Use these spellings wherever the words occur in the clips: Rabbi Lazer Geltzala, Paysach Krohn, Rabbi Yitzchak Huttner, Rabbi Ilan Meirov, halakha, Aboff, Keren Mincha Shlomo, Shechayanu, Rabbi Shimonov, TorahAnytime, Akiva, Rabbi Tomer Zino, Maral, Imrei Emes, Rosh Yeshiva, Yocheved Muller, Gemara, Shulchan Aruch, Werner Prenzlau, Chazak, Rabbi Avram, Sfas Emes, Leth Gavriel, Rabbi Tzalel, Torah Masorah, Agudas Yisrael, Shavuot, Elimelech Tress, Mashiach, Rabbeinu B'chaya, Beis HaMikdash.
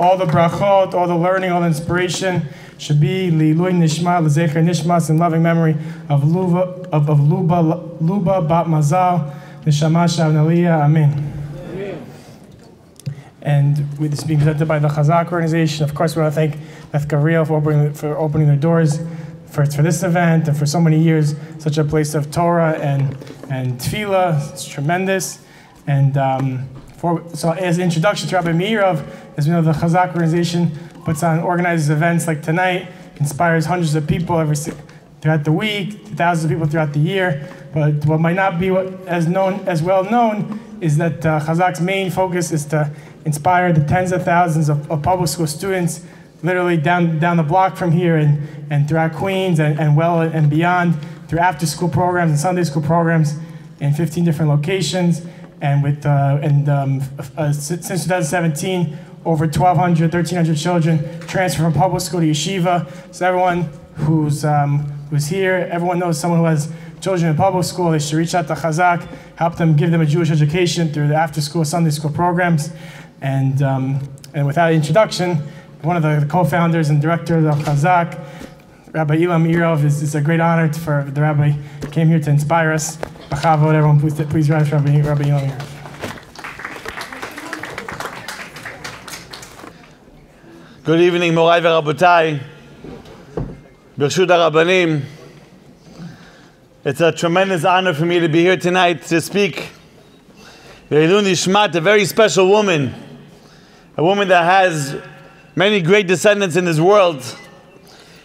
all the brachot, all the learning, all the inspiration should be Li'ilui Nishma, L'Zecher Nishmas, in loving memory of Luba Bat Mazal, Neshama Shav Naliyah, Amen. And with this being presented by the Chazak organization, of course we want to thank Leth Gavriel for opening their doors for this event and for so many years, such a place of Torah and Tefillah. It's tremendous. And so as an introduction to Rabbi Meirov, as we know, the Chazak organization puts on, organizes events like tonight, inspires hundreds of people throughout the week, thousands of people throughout the year. But what might not be as well known is that Chazak's main focus is to inspire the tens of thousands of public school students literally down the block from here and throughout Queens and beyond, through after-school programs and Sunday school programs in 15 different locations. And with since 2017, over 1,200, 1,300 children transferred from public school to yeshiva. So everyone who's here, everyone knows someone who has children in public school. They should reach out to Chazak, help them, give them a Jewish education through the after-school Sunday school programs. And without introduction, one of the co-founders and directors of Chazak, Rabbi Ilan Meirov, it's a great honor for the rabbi came here to inspire us. B'chavod, everyone, please rise for Rabbi Ilan Meirov. Good evening, Morai veRabotai, Bershut HaRabbanim. It's a tremendous honor for me to be here tonight to speak. Le'ilui Nishmat, a very special woman, a woman that has many great descendants in this world.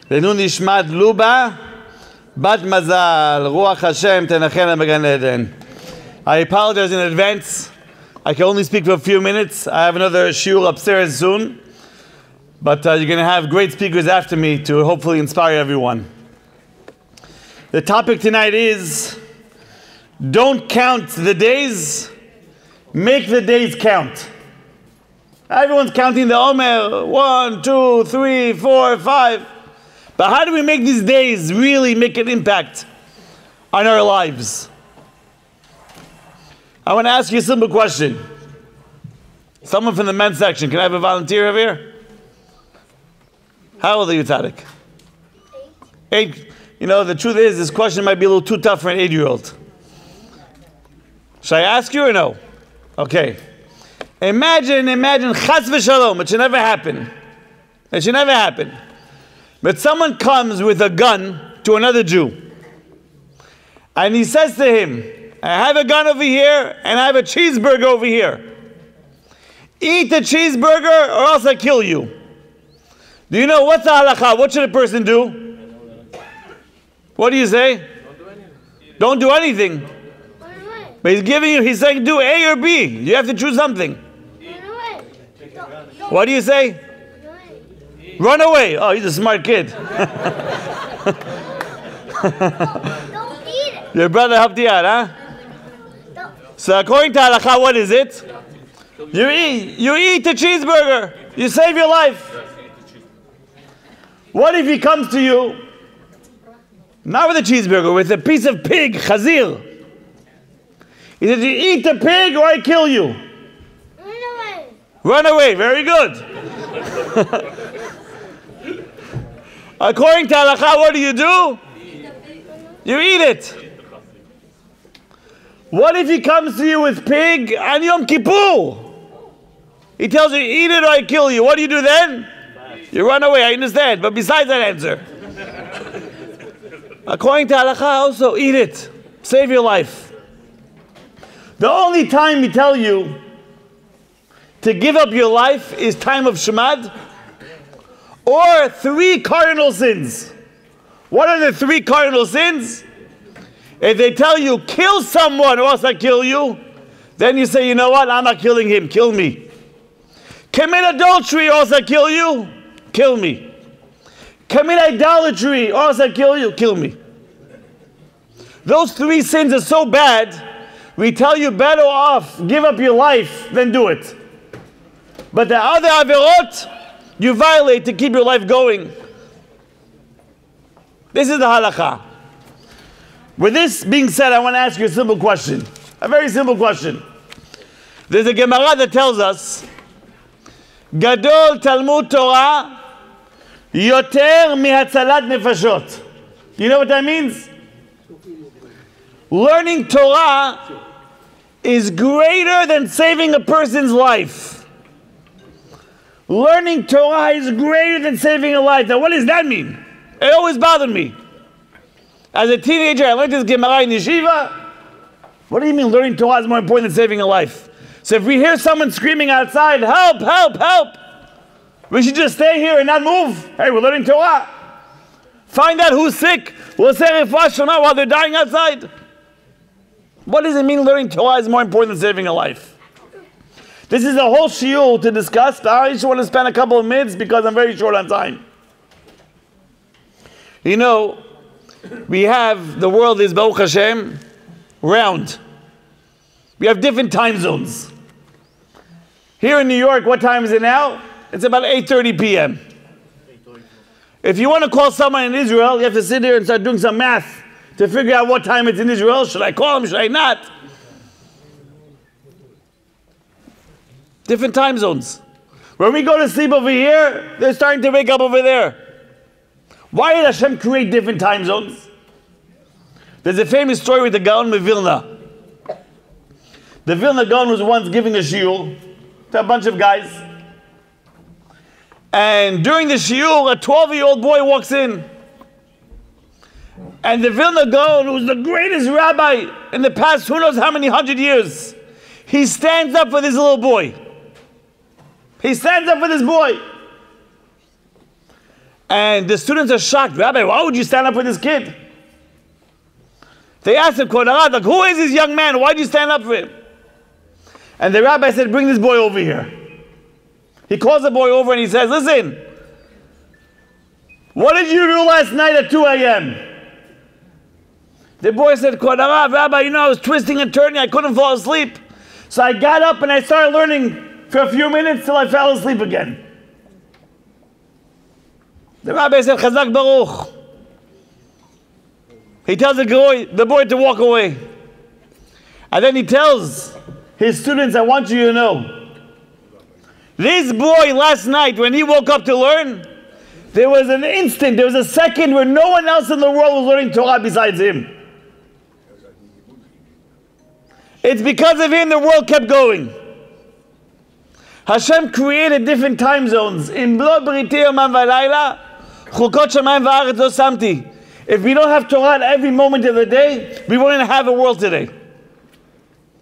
Le'ilui Nishmat, Luba Bat Mazal, Ruach Hashem Tenachena Began Eden. I apologize in advance. I can only speak for a few minutes. I have another shiur upstairs soon, but you're going to have great speakers after me to hopefully inspire everyone. The topic tonight is, don't count the days, make the days count. Everyone's counting the Omer, 1, 2, 3, 4, 5. But how do we make these days really make an impact on our lives? I want to ask you a simple question. Someone from the men's section, can I have a volunteer over here? How old are you, Tzadik? 8. You know, the truth is, this question might be a little too tough for an 8-year-old. Should I ask you or no? Okay. Imagine, chas v'shalom, it should never happen. It should never happen. But someone comes with a gun to another Jew. And he says to him, I have a gun over here, and I have a cheeseburger over here. Eat the cheeseburger, or else I kill you. Do you know, what's the halakha? What should a person do? What do you say? Don't do anything. Don't do anything. But he's saying do A or B. You have to choose something. What do you say? Run away. Oh, he's a smart kid. Don't eat it. Your brother helped you out, huh? Don't. So according to halakha, what is it? You eat the cheeseburger. You save your life. What if he comes to you? Not with a cheeseburger, with a piece of pig, chazir. He said, you eat the pig or I kill you. Run away. Run away, very good. According to halakha, what do? You eat it. What if he comes to you with pig on Yom Kippur? He tells you, eat it or I kill you. What do you do then? You run away, I understand. But besides that answer, according to halakha, also eat it. Save your life. The only time we tell you to give up your life is time of Shemad or 3 cardinal sins. What are the 3 cardinal sins? If they tell you, kill someone or else I kill you, then you say, you know what, I'm not killing him, kill me. Commit adultery or else I kill you, kill me. Commit idolatry, or else I kill you, kill me. Those 3 sins are so bad, we tell you better off, give up your life, than do it. But the other averot, you violate to keep your life going. This is the halakha. With this being said, I want to ask you a simple question. A very simple question. There's a Gemara that tells us גדול תלמוד תורה יותר מהצלת נפשות. You know what that means? Learning Torah is greater than saving a person's life. Learning Torah is greater than saving a life. Now what does that mean? It always bothered me. As a teenager, I learned this Gemara in Yeshiva. What do you mean learning Torah is more important than saving a life? So if we hear someone screaming outside, help, help, help, we should just stay here and not move. Hey, we're learning Torah. Find out who's sick. We'll say Rifah Shema while they're dying outside. What does it mean learning Torah is more important than saving a life? This is a whole shiur to discuss, but I just want to spend a couple of minutes because I'm very short on time. You know, we have, the world is, Baruch Hashem, round. We have different time zones. Here in New York, what time is it now? It's about 8:30 p.m. If you want to call someone in Israel, you have to sit here and start doing some math to figure out what time it's in Israel. Should I call him? Should I not? Different time zones. When we go to sleep over here, they're starting to wake up over there. Why did Hashem create different time zones? There's a famous story with the Gaon of Vilna. The Vilna Gaon was once giving a shiur to a bunch of guys. And during the shiur, a 12-year-old boy walks in. And the Vilna Gaon, who's the greatest rabbi in the past who knows how many hundred years, he stands up for this little boy. He stands up for this boy. And the students are shocked. Rabbi, why would you stand up for this kid? They asked him, like, who is this young man? Why did you stand up for him? And the rabbi said, bring this boy over here. He calls the boy over and he says, listen, what did you do last night at 2 a.m.? The boy said, Rabbi, you know, I was twisting and turning. I couldn't fall asleep. So I got up and I started learning for a few minutes till I fell asleep again. The rabbi said, Chazak Baruch. He tells the boy to walk away. And then he tells his students, I want you to know, this boy last night, when he woke up to learn, there was an instant, there was a second where no one else in the world was learning Torah besides him. It's because of him the world kept going. Hashem created different time zones. In Blo Briti Yomam V'Layla, Chukot Shamayim V'Aretz Lo Samti. If we don't have Torah at every moment of the day, we wouldn't have a world today.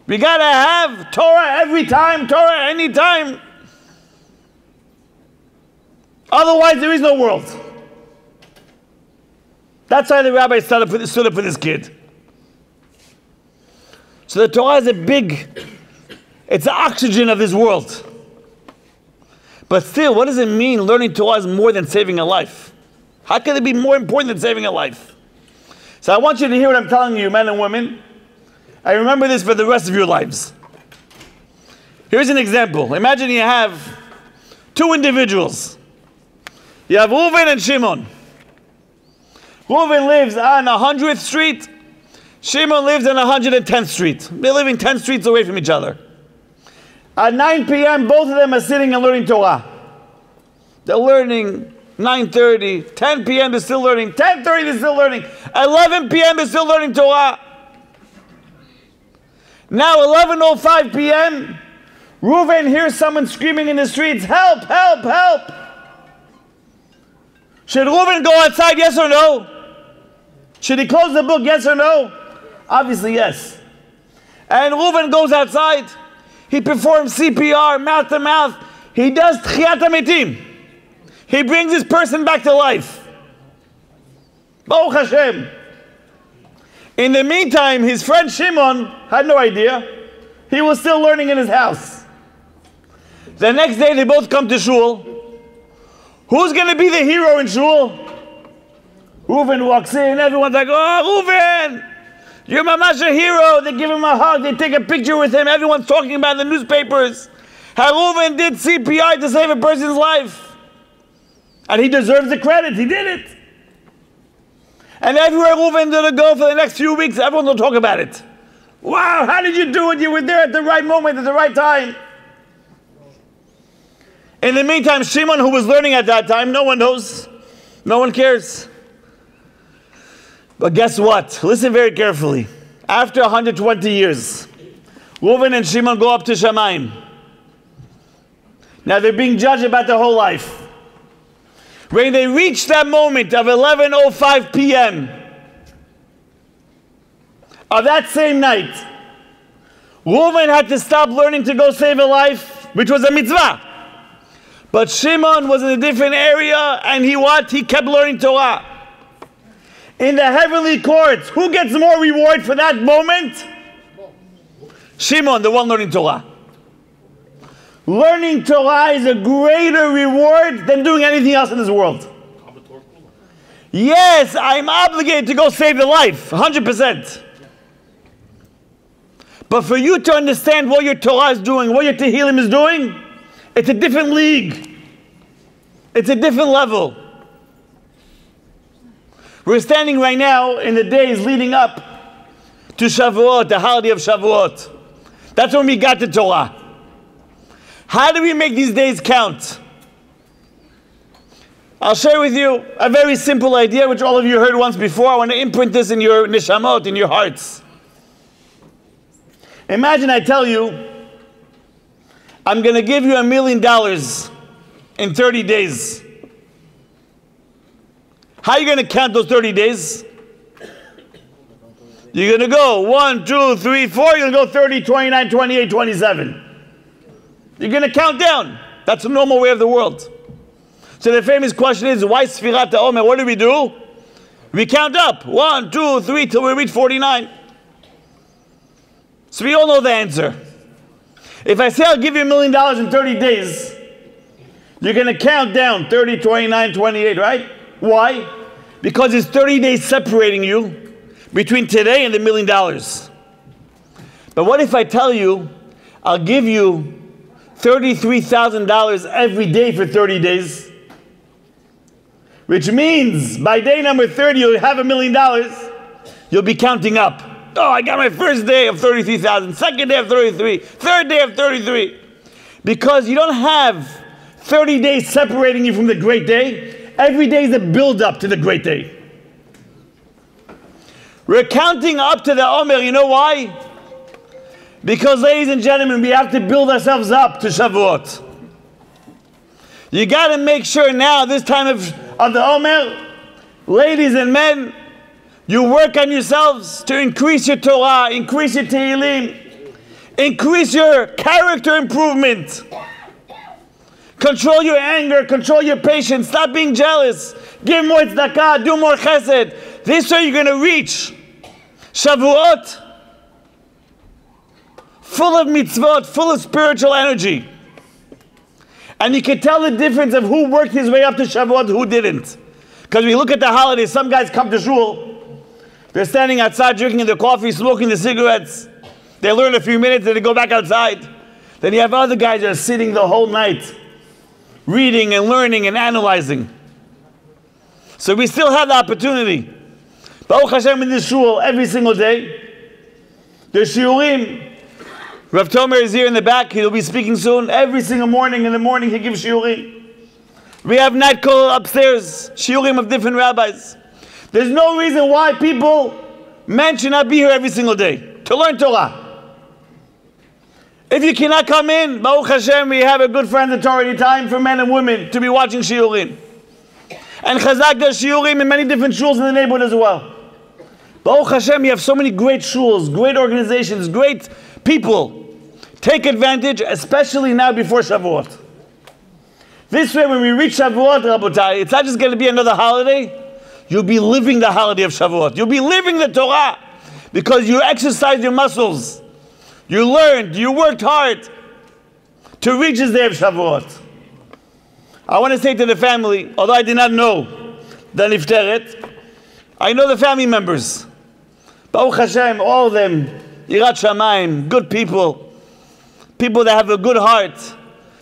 We gotta have Torah every time, Torah any time. Otherwise, there is no world. That's why the rabbi stood up for this kid. So the Torah is a big, it's the oxygen of this world. But still, what does it mean learning Torah is more than saving a life? How can it be more important than saving a life? So I want you to hear what I'm telling you, men and women. I remember this for the rest of your lives. Here's an example. Imagine you have two individuals. You have Reuven and Shimon. Reuven lives on 100th Street. Shimon lives on 110th Street. They're living 10 streets away from each other. At 9 p.m., both of them are sitting and learning Torah. They're learning 9:30, 10 p.m. they're still learning, 10:30 they're still learning, 11 p.m. they're still learning Torah. Now 11:05 p.m., Reuven hears someone screaming in the streets, help, help, help. Should Reuven go outside, yes or no? Should he close the book, yes or no? Obviously, yes. And Reuven goes outside. He performs CPR, mouth to mouth. He does Tchiyat HaMitim. He brings this person back to life. Baruch Hashem. In the meantime, his friend Shimon had no idea. He was still learning in his house. The next day, they both come to shul. Who's going to be the hero in shul? Reuven walks in. Everyone's like, oh, Reuven! You're mamash a hero. They give him a hug. They take a picture with him. Everyone's talking about the newspapers. How Reuven did CPR to save a person's life. And he deserves the credit. He did it. And everywhere Reuven did go for the next few weeks, everyone will talk about it. Wow, how did you do it? You were there at the right moment, at the right time. In the meantime, Shimon, who was learning at that time, no one knows. No one cares. But guess what? Listen very carefully. After 120 years, Reuven and Shimon go up to Shamayim. Now they're being judged about their whole life. When they reach that moment of 11:05 p.m. of that same night, Reuven had to stop learning to go save a life, which was a mitzvah. But Shimon was in a different area, and he what? He kept learning Torah. In the heavenly courts, who gets more reward for that moment? Shimon, the one learning Torah. Learning Torah is a greater reward than doing anything else in this world. Yes, I'm obligated to go save the life, 100%. But for you to understand what your Torah is doing, what your Tehillim is doing, it's a different league. It's a different level. We're standing right now in the days leading up to Shavuot, the holiday of Shavuot. That's when we got the Torah. How do we make these days count? I'll share with you a very simple idea, which all of you heard once before. I want to imprint this in your neshamot, in your hearts. Imagine I tell you, I'm going to give you $1 million in 30 days. How are you going to count those 30 days? You're going to go 1, 2, 3, 4. You're going to go 30, 29, 28, 27. You're going to count down. That's the normal way of the world. So the famous question is, why Sefirat HaOmer? What do? We count up. 1, 2, 3, till we reach 49. So we all know the answer. If I say I'll give you $1 million in 30 days, you're going to count down 30, 29, 28, right? Why? Because it's 30 days separating you between today and the $1 million. But what if I tell you I'll give you $33,000 every day for 30 days? Which means by day number 30, you'll have $1 million. You'll be counting up. Oh, I got my first day of 33,000, second day of 33, third day of 33. Because you don't have 30 days separating you from the great day. Every day is a build-up to the great day. We're counting up to the Omer. You know why? Because, ladies and gentlemen, we have to build ourselves up to Shavuot. You got to make sure now, this time of the Omer, ladies and men, you work on yourselves to increase your Torah, increase your Tehillim, increase your character improvement. Control your anger, control your patience, stop being jealous, give more tzedakah, do more chesed. This way you're going to reach Shavuot full of mitzvot, full of spiritual energy. And you can tell the difference of who worked his way up to Shavuot, who didn't. Because we look at the holidays, some guys come to shul, they're standing outside drinking their coffee, smoking the cigarettes. They learn a few minutes, then they go back outside. Then you have other guys that are sitting the whole night, reading and learning and analyzing. So we still have the opportunity. Baruch Hashem in this shul every single day. There's shiurim. Rav Tomer is here in the back. He'll be speaking soon. Every single morning, in the morning, he gives shiurim. We have night kol upstairs, shiurim of different rabbis. There's no reason why people, men, should not be here every single day to learn Torah. If you cannot come in, Baruch Hashem, we have a good friend that's already time for men and women to be watching shiurim. And Chazak does shiurim in many different shuls in the neighborhood as well. Baruch Hashem, we have so many great shuls, great organizations, great people. Take advantage, especially now before Shavuot. This way, when we reach Shavuot, Rabotai, it's not just going to be another holiday. You'll be living the holiday of Shavuot. You'll be living the Torah because you exercised your muscles. You learned, you worked hard to reach this day of Shavuot. I want to say to the family, although I did not know the Nifteret, I know the family members. Baruch Hashem, all of them, Yirat Shamayim, good people, people that have a good heart.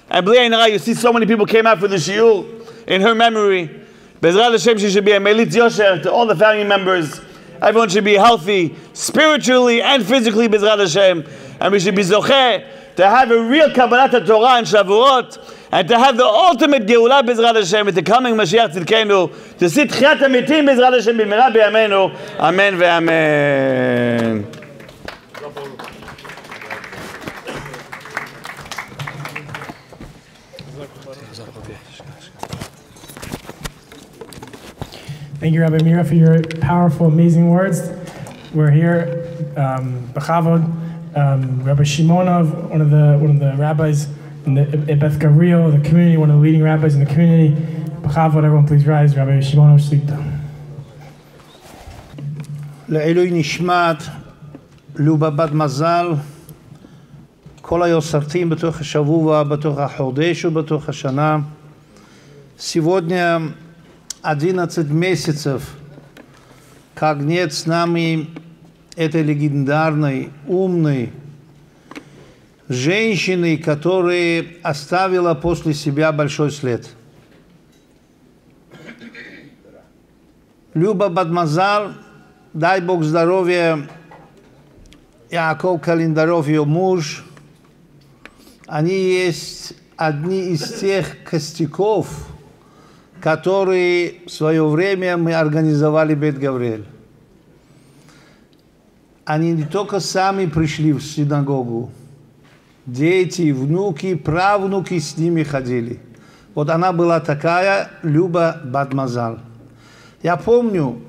And B'li Ayin Hara, you see so many people came out for the shiur in her memory. Bezrat Hashem, she should be a Melit Yosher to all the family members. Everyone should be healthy, spiritually and physically, Bezrat Hashem. And we should be Zocheh to have a real Kabbalat Torah in Shavuot. and to have the ultimate Geulah B'ezrat Hashem with the coming Mashiach Tzidkenu, to see Tchiyat HaMitim B'ezrat Hashem B'meira B'yamenu. Amen ve'amen. Thank you, Rabbi Meirov, for your powerful, amazing words. We're here, Bechavod, Rabbi Shimonov, one of the rabbis in the Beth Gavriel, the community, one of the leading rabbis in the community. Bechavod, everyone, please rise. Rabbi Shimonov, Shlita. Le'ilui nishmat, Luba Bat Mazal, kol hayosartim b'toch hashavua, b'toch hachodesh, b'toch hashana. Сегодня 11 месяцев, как нет с нами этой легендарной, умной женщины, которая оставила после себя большой след. Люба Бат Мазал, дай Бог здоровья, Яаков Календаров, ее муж, они есть одни из тех костяков, которые в свое время мы организовали Бет Гавриэль. Они не только сами пришли в синагогу, дети, внуки, правнуки с ними ходили. Вот она была такая, Люба Бат Мазал. Я помню,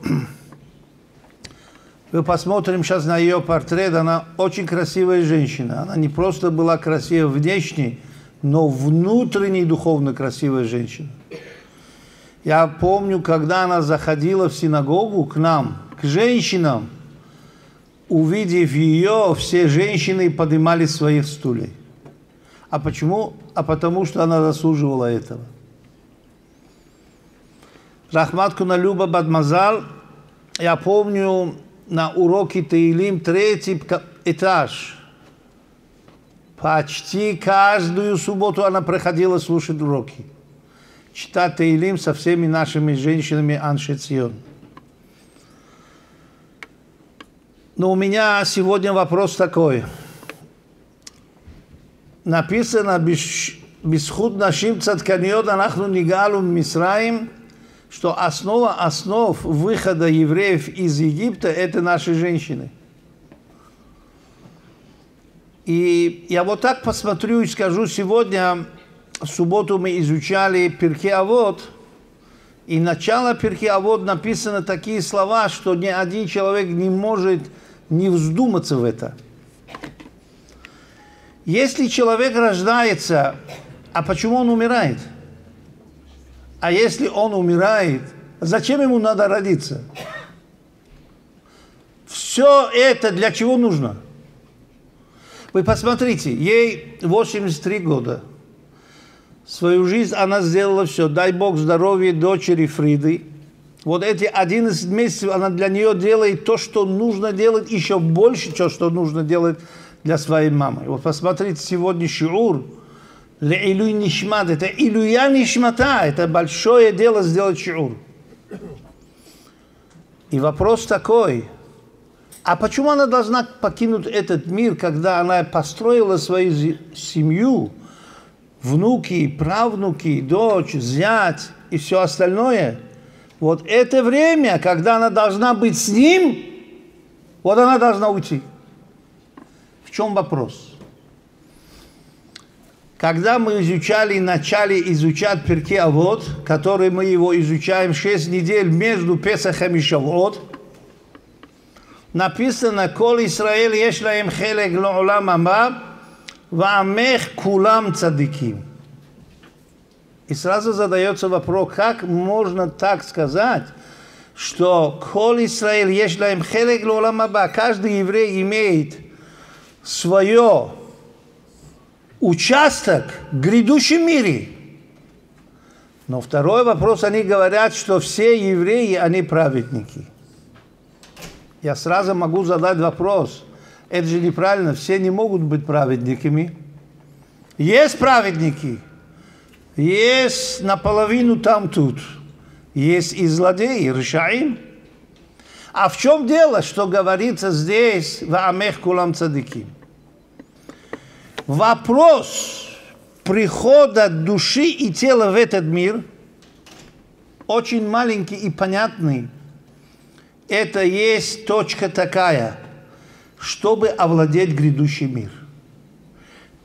мы посмотрим сейчас на ее портрет, она очень красивая женщина. Она не просто была красивая внешне, но внутренне духовно красивая женщина. Я помню, когда она заходила в синагогу к нам, к женщинам, увидев ее, все женщины поднимали своих стульев. А почему? А потому что она заслуживала этого. Рахматку на Люба Бат Мазал. Я помню на уроке Таилим 3-й этаж. Почти каждую субботу она приходила слушать уроки. Читать Таилим со всеми нашими женщинами Анши Цион. Но у меня сегодня вопрос такой. Написано, «Бисхуд нашим цадканиот анахну нигалум мисраим», что основа основ выхода евреев из Египта – это наши женщины. И я вот так посмотрю и скажу сегодня. В субботу мы изучали Пиркей Авот, и начало Пиркей Авот написано такие слова, что ни один человек не может не вздуматься в это. Если человек рождается, а почему он умирает? А если он умирает, зачем ему надо родиться? Все это для чего нужно? Вы посмотрите, ей 83 года. Свою жизнь она сделала все. Дай Бог здоровья дочери Фриды. Вот эти 11 месяцев она для нее делает то, что нужно делать, еще больше, то, что нужно делать для своей мамы. Вот посмотрите, сегодня шиур. Ле-илюй нишмат. Это илюя нишмата. Это большое дело сделать шиур. И вопрос такой. А почему она должна покинуть этот мир, когда она построила свою семью? Внуки, правнуки, дочь, зять и все остальное. Вот это время, когда она должна быть с ним, вот она должна уйти. В чем вопрос? Когда мы изучали, начали изучать Пиркей Авот, который мы его изучаем 6 недель между Песахом и Шавуот, написано «Коль Исраэль ешлаем хелек ло'олам аба». «Ваамех кулам цадиким». И сразу задается вопрос, как можно так сказать, что «Коль Исраэль ешлаем хелек лолам аба», каждый еврей имеет свое участок в грядущем мире. Но второй вопрос, они говорят, что все евреи, они праведники. Я сразу могу задать вопрос. Это же неправильно, все не могут быть праведниками. Есть праведники, есть наполовину там-тут, есть и злодеи, решаим. А в чем дело, что говорится здесь, в Амех Кулам Цадики? Вопрос, прихода души и тела в этот мир, очень маленький и понятный, это есть точка такая, чтобы овладеть грядущим мир.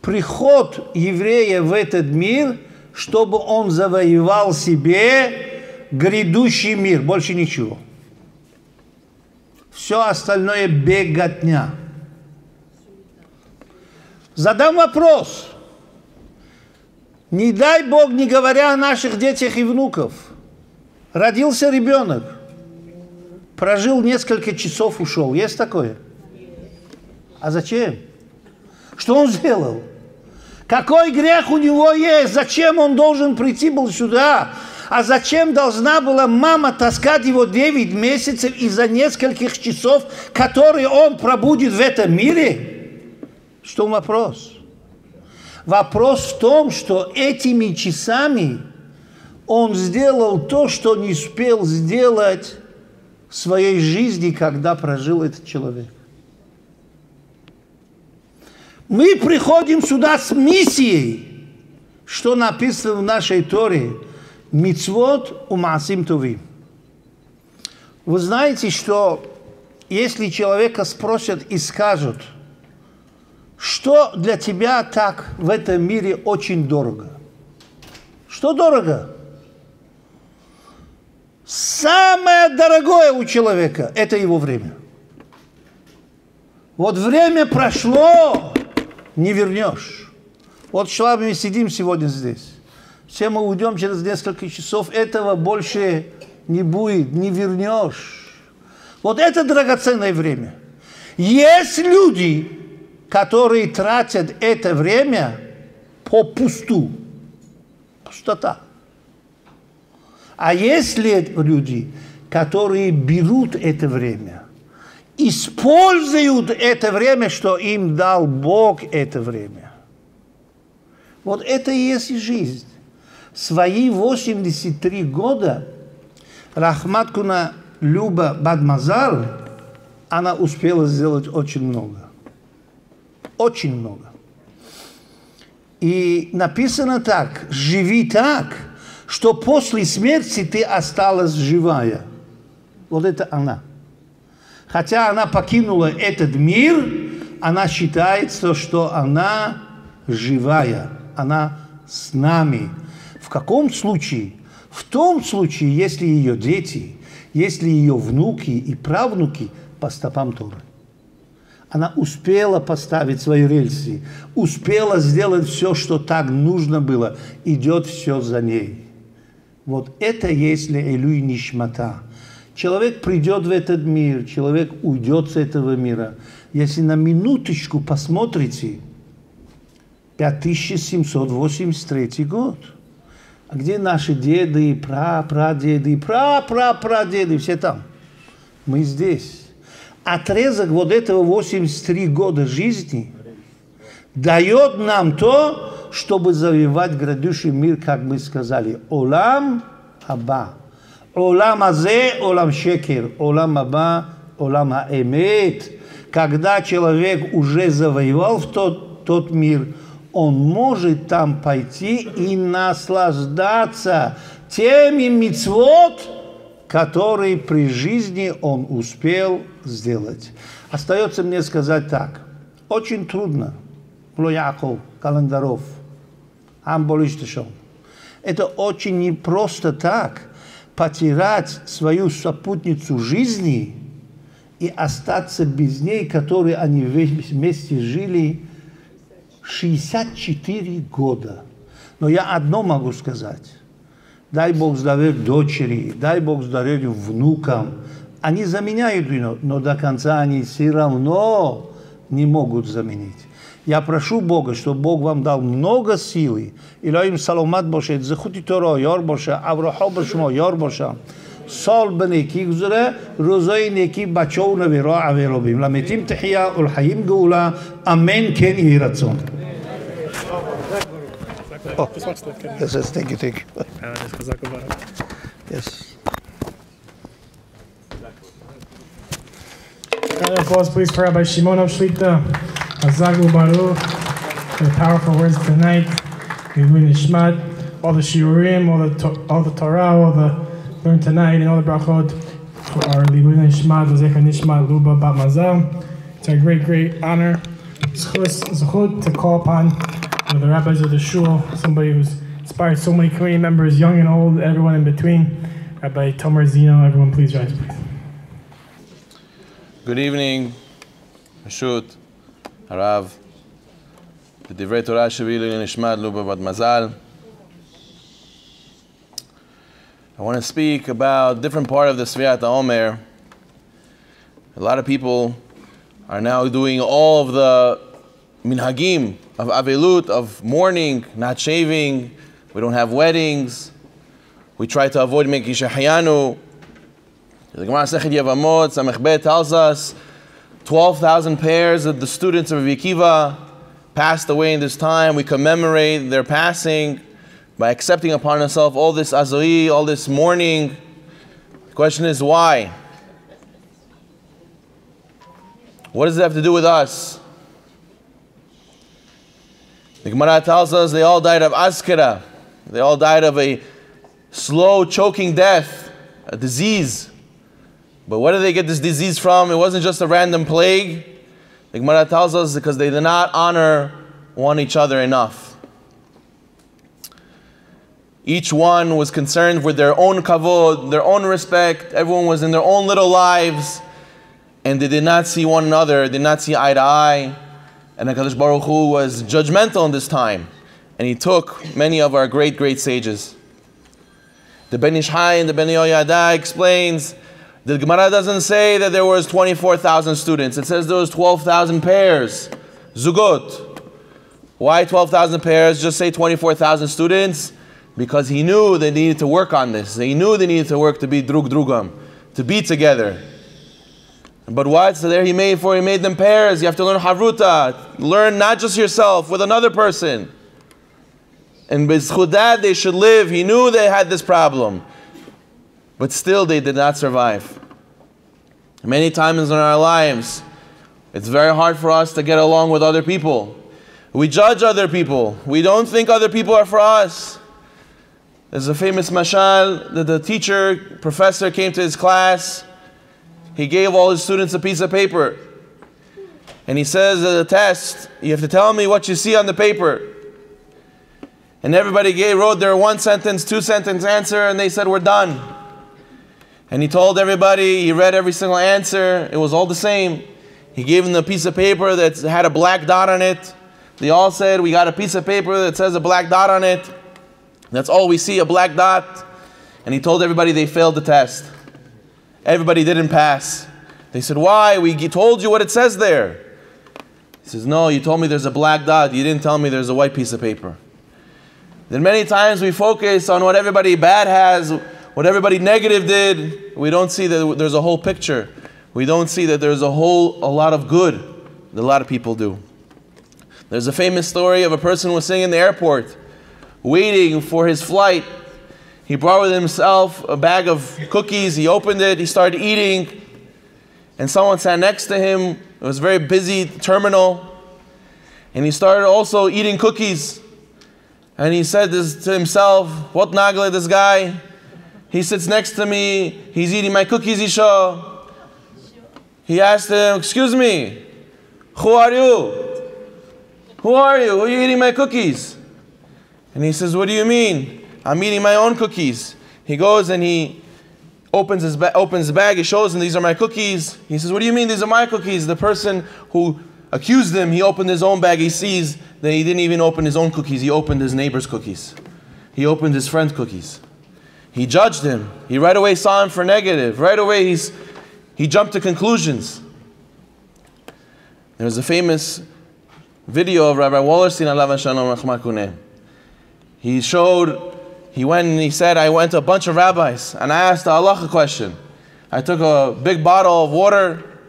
Приход еврея в этот мир, чтобы он завоевал себе грядущий мир, больше ничего. Все остальное беготня. Задам вопрос. Не дай Бог, не говоря о наших детях и внуков. Родился ребенок, прожил несколько часов, ушел. Есть такое? А зачем? Что он сделал? Какой грех у него есть? Зачем он должен прийти был сюда? А зачем должна была мама таскать его 9 месяцев из-за нескольких часов, которые он пробудет в этом мире? Что вопрос? Вопрос в том, что этими часами он сделал то, что не успел сделать в своей жизни, когда прожил этот человек. Мы приходим сюда с миссией, что написано в нашей Торе. Мицвот у Маасим Тувим. Вы знаете, что если человека спросят и скажут, что для тебя так в этом мире очень дорого? Что дорого? Самое дорогое у человека – это его время. Вот время прошло, не вернешь. Вот мы сидим сегодня здесь. Все мы уйдем через несколько часов, этого больше не будет, не вернешь. Вот это драгоценное время. Есть люди, которые тратят это время попусту. Пустота. А есть люди, которые берут это время, используют это время, что им дал Бог это время. Вот это и есть жизнь. Свои 83 года Рахматкуна Люба Бат Мазал, она успела сделать очень много. Очень много. И написано так, живи так, что после смерти ты осталась живая. Вот это она. Хотя она покинула этот мир, она считается, что она живая. Она с нами. В каком случае? В том случае, если ее дети, если ее внуки и правнуки по стопам Торы. Она успела поставить свои рельсы, успела сделать все, что так нужно было. Идет все за ней. Вот это есть леэлюй нишмата. Человек придет в этот мир, человек уйдет с этого мира. Если на минуточку посмотрите, 5783 год. А где наши деды, прапрадеды, прапрапрадеды? Все там. Мы здесь. Отрезок вот этого 83 года жизни дает нам то, чтобы завоевать грядущий мир, как мы сказали. Олам Аба. Олам Азе, Олам Шекер. Олам Аба, Олам Аэмет. Когда человек уже завоевал в тот мир, он может там пойти и наслаждаться теми мицвот, которые при жизни он успел сделать. Остается мне сказать так. Очень трудно. Яаков Календаров. Это очень непросто так потерять свою сопутницу жизни и остаться без ней, которой они вместе жили 64 года. Но я одно могу сказать. Дай Бог здоровья дочери, дай Бог здоровья внукам. Они заменяют ее, но до конца они все равно не могут заменить. Я прошу Бога, чтобы Бог вам дал много силы. Илоим саломат боше, захути торо, яр боше, аврохо бошмо, яр боше. سال بنکی گذره روزای نیکی بچو نویرا عویرابیم لامتیم تحیا الحیم گولا امین کن ایراتون Yes, thank you, thank you. Yes. Applause, please, for Rabbi Shimonov Shlita, Chazak Baruch, the powerful words tonight. Gilui Nishmat, all the shiurim, all the Torah, all the learn tonight, and all the brachot for our Gilui Nishmat, Zecher Nishmat, Luba Bat Mazal. It's a great, great honor, zechut, to call upon the rabbis of the shul, somebody who's inspired so many community members, young and old, everyone in between. Rabbi Tomer Zino, everyone please rise, please. Good evening, Hashut, Harav, the Divrei Torah Shevili Nishmat Luba Bat Mazal. I want to speak about a different part of the Sefirat HaOmer. A lot of people are now doing all of the minhagim of avelut, of mourning, not shaving. We don't have weddings. We try to avoid making shehayanu. The Gemara Sechet Yevamot, Samech Bet tells us 12,000 pairs of the students of Rabbi Akiva passed away in this time. We commemorate their passing by accepting upon ourselves all this azoi, all this mourning. The question is why? What does it have to do with us? The Gemara tells us they all died of askira. They all died of a slow, choking death, a disease. But where did they get this disease from? It wasn't just a random plague. The Gemara tells us because they did not honor one each other enough. Each one was concerned with their own kavod, their own respect. Everyone was in their own little lives. And they did not see one another, did not see eye to eye. And HaKadosh Baruch Hu was judgmental in this time. And he took many of our great, great sages. The Ben Ish Chai and the Ben Yoyada explains the Gemara doesn't say that there was 24,000 students. It says there was 12,000 pairs. Zugot. Why 12,000 pairs? Just say 24,000 students. Because he knew they needed to work on this. They knew they needed to work to be drug drugam, to be together. But what? So there he made them pairs. You have to learn havruta. Learn not just yourself, with another person. And b'zchut that they should live. He knew they had this problem. But still they did not survive. Many times in our lives, it's very hard for us to get along with other people. We judge other people. We don't think other people are for us. There's a famous mashal that the teacher, professor came to his class. He gave all his students a piece of paper. And he says as a test, you have to tell me what you see on the paper. And everybody wrote their one sentence, two sentence answer, and they said, we're done. And he told everybody, he read every single answer, it was all the same. He gave them a piece of paper that had a black dot on it. They all said, we got a piece of paper that says a black dot on it. That's all we see, a black dot. And he told everybody they failed the test. Everybody didn't pass. They said, why? We told you what it says there. He says, no, you told me there's a black dot. You didn't tell me there's a white piece of paper. Then many times we focus on what everybody bad has, what everybody negative did. We don't see that there's a whole picture. We don't see that there's a lot of good that a lot of people do. There's a famous story of a person who was sitting in the airport, waiting for his flight. He brought with himself a bag of cookies. He opened it. He started eating. And someone sat next to him. It was a very busy terminal. And he started also eating cookies. And he said this to himself, what nagle this guy? He sits next to me. He's eating my cookies, Isha. He asked him, excuse me, who are you? Who are you? Who are you eating my cookies? And he says, what do you mean? I'm eating my own cookies. He goes and he opens his opens the bag. He shows him, these are my cookies. He says, what do you mean these are my cookies? The person who accused him, he opened his own bag. He sees that he didn't even open his own cookies. He opened his neighbor's cookies. He opened his friend's cookies. He judged him. He right away saw him for negative. Right away he jumped to conclusions. There was a famous video of Rabbi Wallerstein alav shalom rachman kuneh. He showed. He went and he said, I went to a bunch of rabbis and I asked the halacha a question. I took a big bottle of water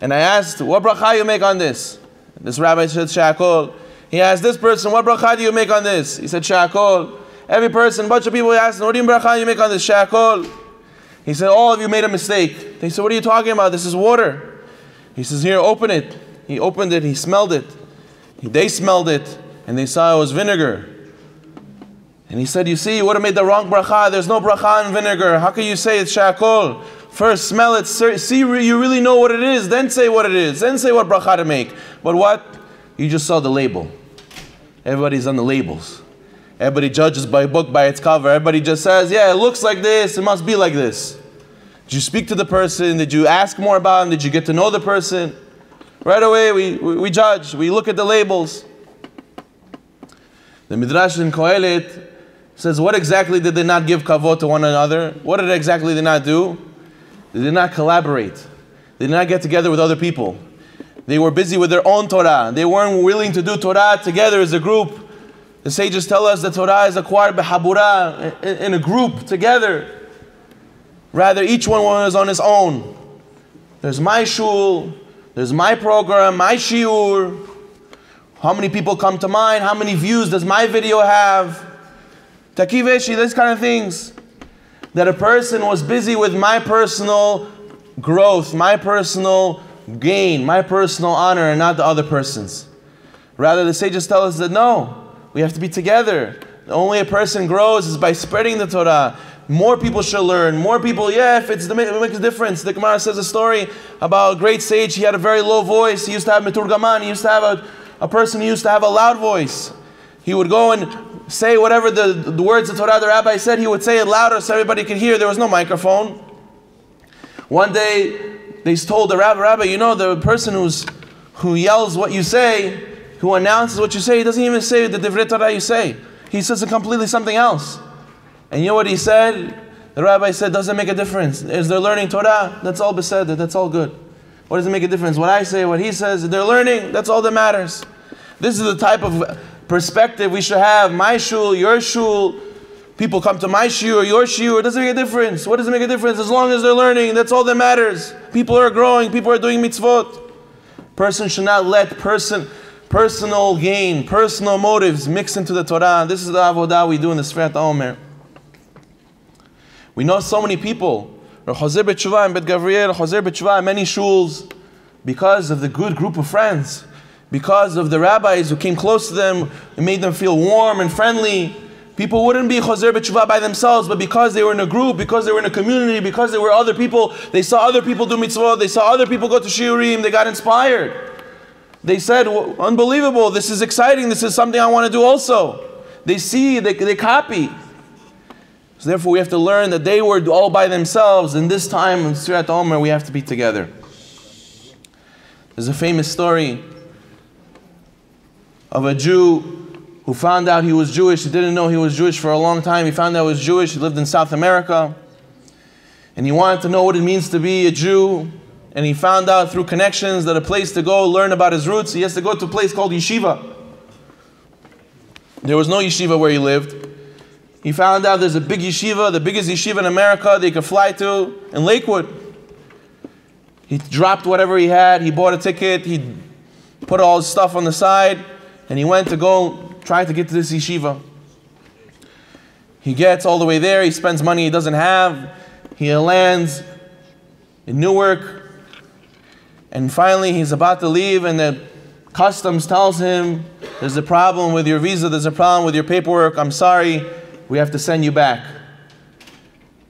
and I asked, what bracha you make on this? This rabbi said, Shakol. He asked this person, what bracha do you make on this? He said, Shakol. Every person, a bunch of people asked, what do you make on this? Shakol. He said, all of you made a mistake. They said, what are you talking about? This is water. He says, here, open it. He opened it, he smelled it. They smelled it and they saw it was vinegar. And he said, you see, you would have made the wrong bracha. There's no bracha in vinegar. How can you say it's shakol? First smell it, see you really know what it is, then say what it is, then say what bracha to make. But what? You just saw the label. Everybody's on the labels. Everybody judges by a book, by its cover. Everybody just says, yeah, it looks like this, it must be like this. Did you speak to the person? Did you ask more about him? Did you get to know the person? Right away we judge, we look at the labels. The Midrash in Kohelet says, what exactly did they not give kavod to one another? What did exactly they not do? They did not collaborate. They did not get together with other people. They were busy with their own Torah. They weren't willing to do Torah together as a group. The sages tell us that Torah is acquired by habura, in a group, together. Rather, each one was on his own. There's my shul, there's my program, my shiur. How many people come to mind? How many views does my video have? Takiveshi, these kind of things. That a person was busy with my personal growth, my personal gain, my personal honor, and not the other person's. Rather, the sages tell us that no, we have to be together. The only a person grows is by spreading the Torah. More people should learn. More people, yeah, if it's it makes a difference. The Gemara says a story about a great sage. He had a very low voice. He used to have Meturgaman. He used to have a person who used to have a loud voice. He would go and say whatever the words of Torah the rabbi said. He would say it louder so everybody could hear. There was no microphone. One day, they told the rabbi, you know, the person who yells what you say, who announces what you say, he doesn't even say the divrei Torah you say. He says completely something else. And you know what he said? The rabbi said, doesn't make a difference. Is they're learning Torah, that's all beseder, that's all good. What does it make a difference? What I say, what he says, they're learning, that's all that matters. This is the type of perspective we should have. My shul, your shul, people come to my shiur, your shiur, it doesn't make a difference. What does it make a difference? As long as they're learning, that's all that matters. People are growing, people are doing mitzvot. Person should not let personal gain, personal motives mix into the Torah. This is the avodah we do in the Sefirat HaOmer. We know so many people, Chozer B'Teshuvah in Bet Gavriel, Chozer B'Teshuvah in many shuls, because of the good group of friends, because of the rabbis who came close to them and made them feel warm and friendly. People wouldn't be Chozer B'Teshuvah by themselves, but because they were in a group, because they were in a community, because there were other people, they saw other people do mitzvot, they saw other people go to shiurim, they got inspired. They said, well, unbelievable, this is exciting, this is something I want to do also. They see, they copy. So therefore we have to learn that they were all by themselves, and this time in Sefirat HaOmer we have to be together. There's a famous story of a Jew who found out he was Jewish. He didn't know he was Jewish for a long time. He found out he was Jewish. He lived in South America. And he wanted to know what it means to be a Jew. And he found out through connections that a place to go learn about his roots, he has to go to a place called yeshiva. There was no yeshiva where he lived. He found out there's a big yeshiva, the biggest yeshiva in America that he could fly to, in Lakewood. He dropped whatever he had. He bought a ticket. He put all his stuff on the side. And he went to go try to get to this yeshiva. He gets all the way there, he spends money he doesn't have, he lands in Newark, and finally he's about to leave, and the customs tells him, there's a problem with your visa, there's a problem with your paperwork, I'm sorry, we have to send you back.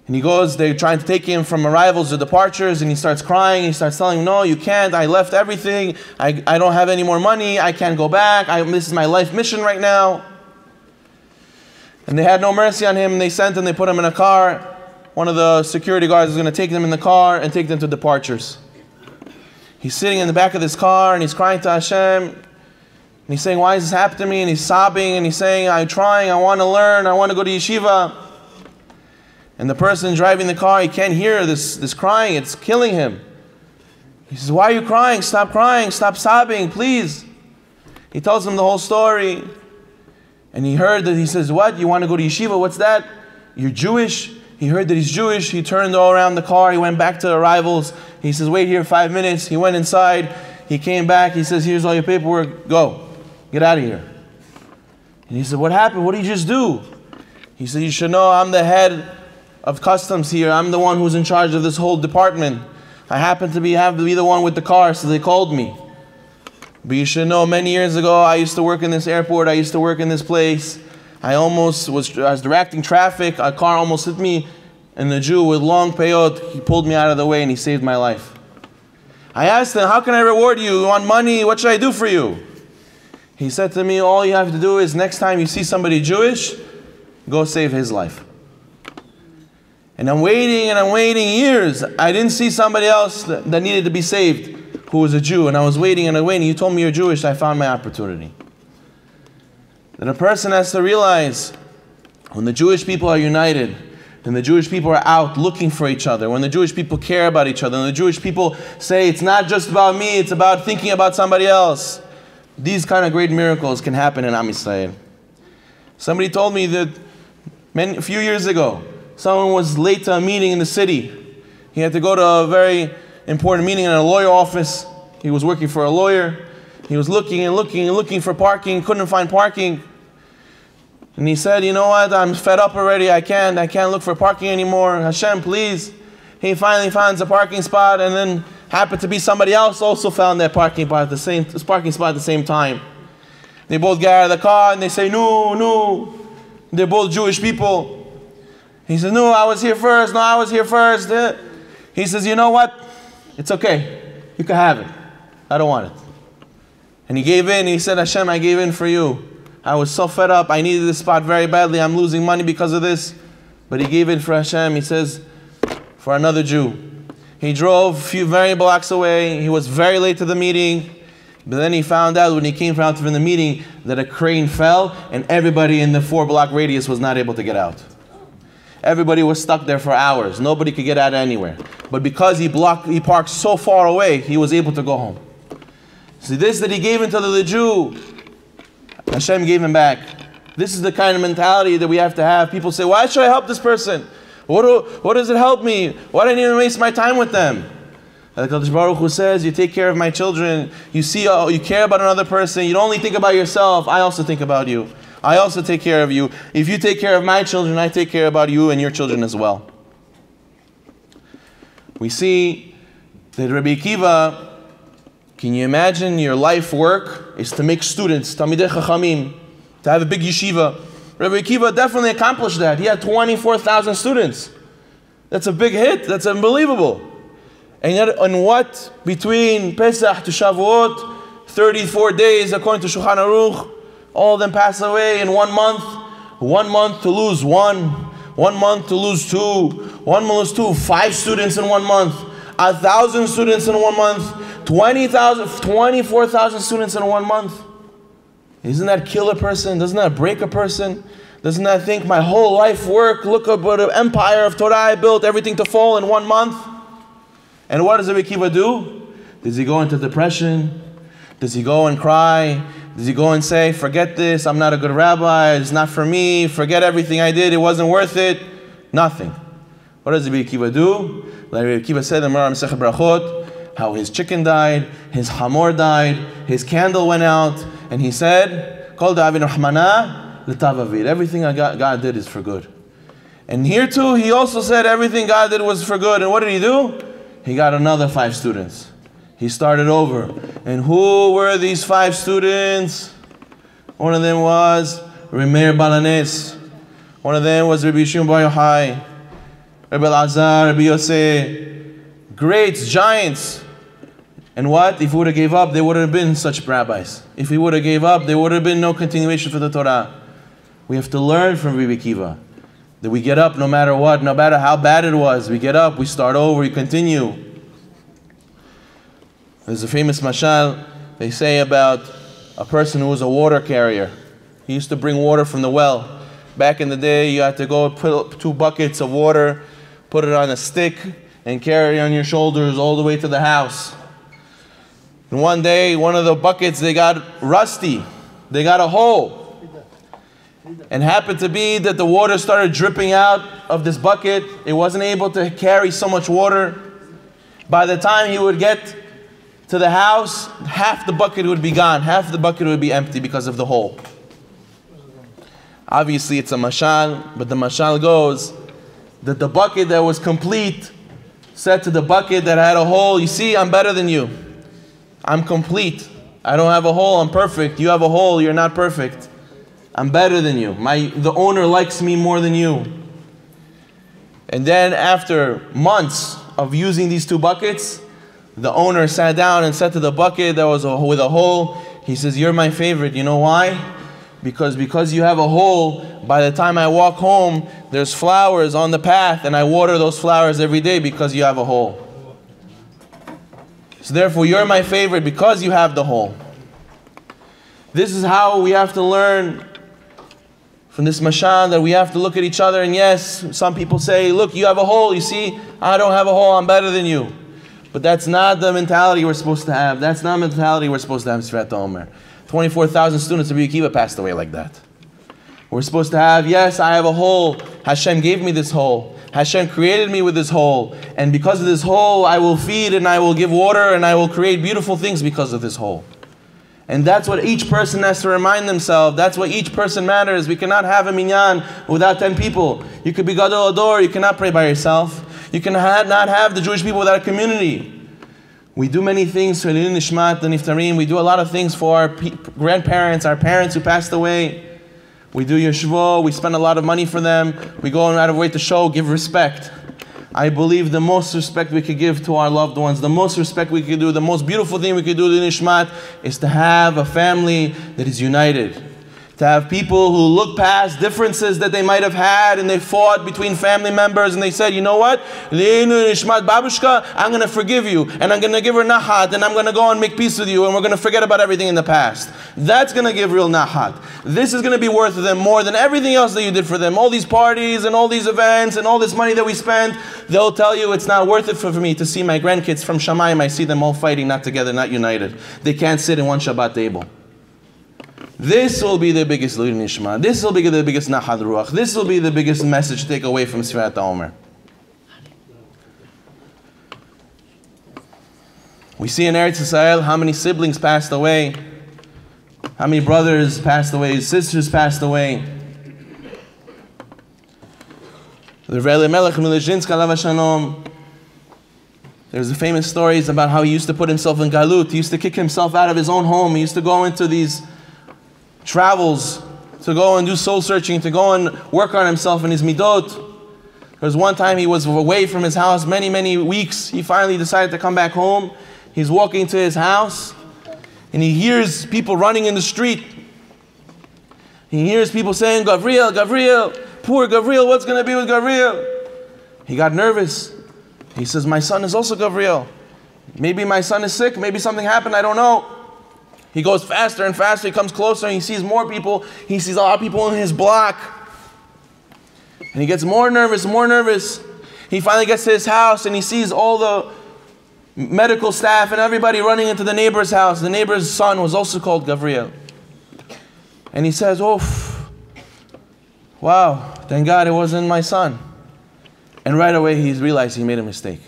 And he goes, they're trying to take him from arrivals to departures, and he starts crying, he starts telling him, no, you can't, I left everything, I don't have any more money, I can't go back, this is my life mission right now. And they had no mercy on him, and they sent him, they put him in a car. One of the security guards was going to take them in the car and take them to departures. He's sitting in the back of this car, and he's crying to Hashem, and he's saying, why has this happened to me? And he's sobbing, and he's saying, I'm trying, I want to learn, I want to go to yeshiva. And the person driving the car, he can't hear this crying. It's killing him. He says, why are you crying? Stop crying. Stop sobbing, please. He tells him the whole story. And he heard that he says, what? You want to go to yeshiva? What's that? You're Jewish? He heard that he's Jewish. He turned all around the car. He went back to the arrivals. He says, wait here 5 minutes. He went inside. He came back. He says, here's all your paperwork. Go. Get out of here. And he said, what happened? What did you just do? He said, you should know I'm the head of customs here. I'm the one who's in charge of this whole department. I happen to be the one with the car, so they called me. But you should know, many years ago, I used to work in this airport. I used to work in this place. I was directing traffic. A car almost hit me, and the Jew with long peyot, he pulled me out of the way and he saved my life. I asked him, how can I reward you? You want money? What should I do for you? He said to me, all you have to do is next time you see somebody Jewish, go save his life. And I'm waiting years. I didn't see somebody else that needed to be saved who was a Jew. And I was waiting and waiting. You told me you're Jewish. I found my opportunity. Then a person has to realize when the Jewish people are united, and the Jewish people are out looking for each other, when the Jewish people care about each other, and the Jewish people say, it's not just about me, it's about thinking about somebody else. These kind of great miracles can happen in Am Yisrael. Somebody told me that a few years ago, someone was late to a meeting in the city. He had to go to a very important meeting in a lawyer office. He was working for a lawyer. He was looking for parking, couldn't find parking. And he said, you know what, I'm fed up already, I can't look for parking anymore, Hashem, please. He finally finds a parking spot, and then happened to be somebody else also found that parking spot at the same, time. They both get out of the car and they say, no, no. They're both Jewish people. He says, no, I was here first, no, I was here first. He says, you know what, it's okay, you can have it, I don't want it. And he gave in, he said, Hashem, I gave in for you. I was so fed up, I needed this spot very badly, I'm losing money because of this. But he gave in for Hashem, he says, for another Jew. He drove a few very blocks away, he was very late to the meeting, but then he found out when he came out from the meeting that a crane fell and everybody in the 4-block radius was not able to get out. Everybody was stuck there for hours, nobody could get out anywhere. But because he parked so far away, he was able to go home. See, this that he gave into the Jew, Hashem gave him back. This is the kind of mentality that we have to have. People say, why should I help this person? What does it help me? Why didn't I even waste my time with them? Like HaKadosh Baruch Hu says, you take care of my children. You see, you care about another person. You don't only think about yourself. I also think about you. I also take care of you. If you take care of my children, I take care about you and your children as well. We see that Rabbi Akiva, can you imagine your life work is to make students, Tamidei Chachamim, to have a big yeshiva? Rabbi Akiva definitely accomplished that. He had 24,000 students. That's a big hit. That's unbelievable. And yet, on what? Between Pesach to Shavuot, 34 days according to Shulchan Aruch, all of them pass away in 1 month. 1 month to lose one. 1 month to lose two. 1 month to lose two. 5 students in 1 month. 1,000 students in 1 month. 24,000 students in 1 month. Isn't that kill a person? Doesn't that break a person? Doesn't that think my whole life work, look at what an empire of Torah I built, everything to fall in 1 month? And what does Rabbi Akiva do? Does he go into depression? Does he go and cry? Does he go and say, forget this, I'm not a good rabbi, it's not for me, forget everything I did, it wasn't worth it? Nothing. What does Rabbi Akiva do? Like Rabbi Akiva said in Maral Masechet Brachot, how his chicken died, his hamor died, his candle went out, and he said, Kol da'avin rahmana l'tav avid. Everything God did is for good. And here too, he also said everything God did was for good. And what did he do? He got another 5 students. He started over. And who were these 5 students? One of them was Rabbi Meir Balanes. One of them was Rabbi Shimon Bar Yochai, Rabbi Lazer, Rabbi Yosei. Greats, giants. And what? If he would have gave up, there would have been such rabbis. If he would have gave up, there would have been no continuation for the Torah. We have to learn from Rabbi Akiva that we get up no matter what, no matter how bad it was. We get up, we start over, we continue. There's a famous mashal they say about a person who was a water carrier. He used to bring water from the well. Back in the day, you had to go put up 2 buckets of water, put it on a stick, and carry on your shoulders all the way to the house. And one day, one of the buckets, they got rusty. They got a hole. And happened to be that the water started dripping out of this bucket. It wasn't able to carry so much water. By the time he would get to the house, half the bucket would be gone. Half the bucket would be empty because of the hole. Obviously, it's a mashal, but the mashal goes that the bucket that was complete said to the bucket that had a hole, you see, I'm better than you. I'm complete. I don't have a hole, I'm perfect. You have a hole, you're not perfect. I'm better than you. The owner likes me more than you. And then after months of using these two buckets, the owner sat down and said to the bucket that was with a hole, he says, "You're my favorite. You know why? Because you have a hole, by the time I walk home, there's flowers on the path, and I water those flowers every day because you have a hole. So therefore, you're my favorite because you have the hole." This is how we have to learn from this Mashan, that we have to look at each other. And yes, some people say, "Look, you have a hole. You see, I don't have a hole. I'm better than you." But that's not the mentality we're supposed to have. That's not the mentality we're supposed to have in Sefirat HaOmer. 24,000 students of Yocheved passed away like that. We're supposed to have, yes, I have a hole. Hashem gave me this hole. Hashem created me with this hole. And because of this hole, I will feed and I will give water and I will create beautiful things because of this hole. And that's what each person has to remind themselves. That's what each person matters. We cannot have a minyan without 10 people. You could be gadol ador, you cannot pray by yourself. You cannot have the Jewish people without a community. We do many things for Elil Nishmat and Iftarim. We do a lot of things for our grandparents, our parents who passed away. We do Yeshvo, we spend a lot of money for them. We go out of our way to show, give respect. I believe the most respect we could give to our loved ones, the most respect we could do, the most beautiful thing we could do to Nishmat is to have a family that is united. To have people who look past differences that they might have had and they fought between family members and they said, "You know what? Leinu Nishmat Babushka, I'm going to forgive you and I'm going to give her nahat and I'm going to go and make peace with you and we're going to forget about everything in the past." That's going to give real nahat. This is going to be worth them more than everything else that you did for them. All these parties and all these events and all this money that we spent, they'll tell you it's not worth it for me to see my grandkids from Shamayim. I see them all fighting, not together, not united. They can't sit in one Shabbat table. This will be the biggest L'Ilui Nishma. This will be the biggest Nachat Ruach. This will be the biggest message to take away from Sefirat HaOmer. We see in Eretz Yisrael how many siblings passed away, how many brothers passed away, sisters passed away. The Rebbe Elimelech Tress, there's the famous stories about how he used to put himself in Galut. He used to kick himself out of his own home. He used to go into these travels to go and do soul searching, to go and work on himself and his midot. There was one time he was away from his house many, many weeks. He finally decided to come back home. He's walking to his house and he hears people running in the street. He hears people saying, "Gavriel, Gavriel, poor Gavriel, what's going to be with Gavriel?" He got nervous. He says, "My son is also Gavriel. Maybe my son is sick. Maybe something happened. I don't know." He goes faster and faster. He comes closer and he sees more people. He sees a lot of people in his block. And he gets more nervous, more nervous. He finally gets to his house and he sees all the medical staff and everybody running into the neighbor's house. The neighbor's son was also called Gavriel. And he says, "Oh, wow, thank God it wasn't my son." And right away he realized he made a mistake.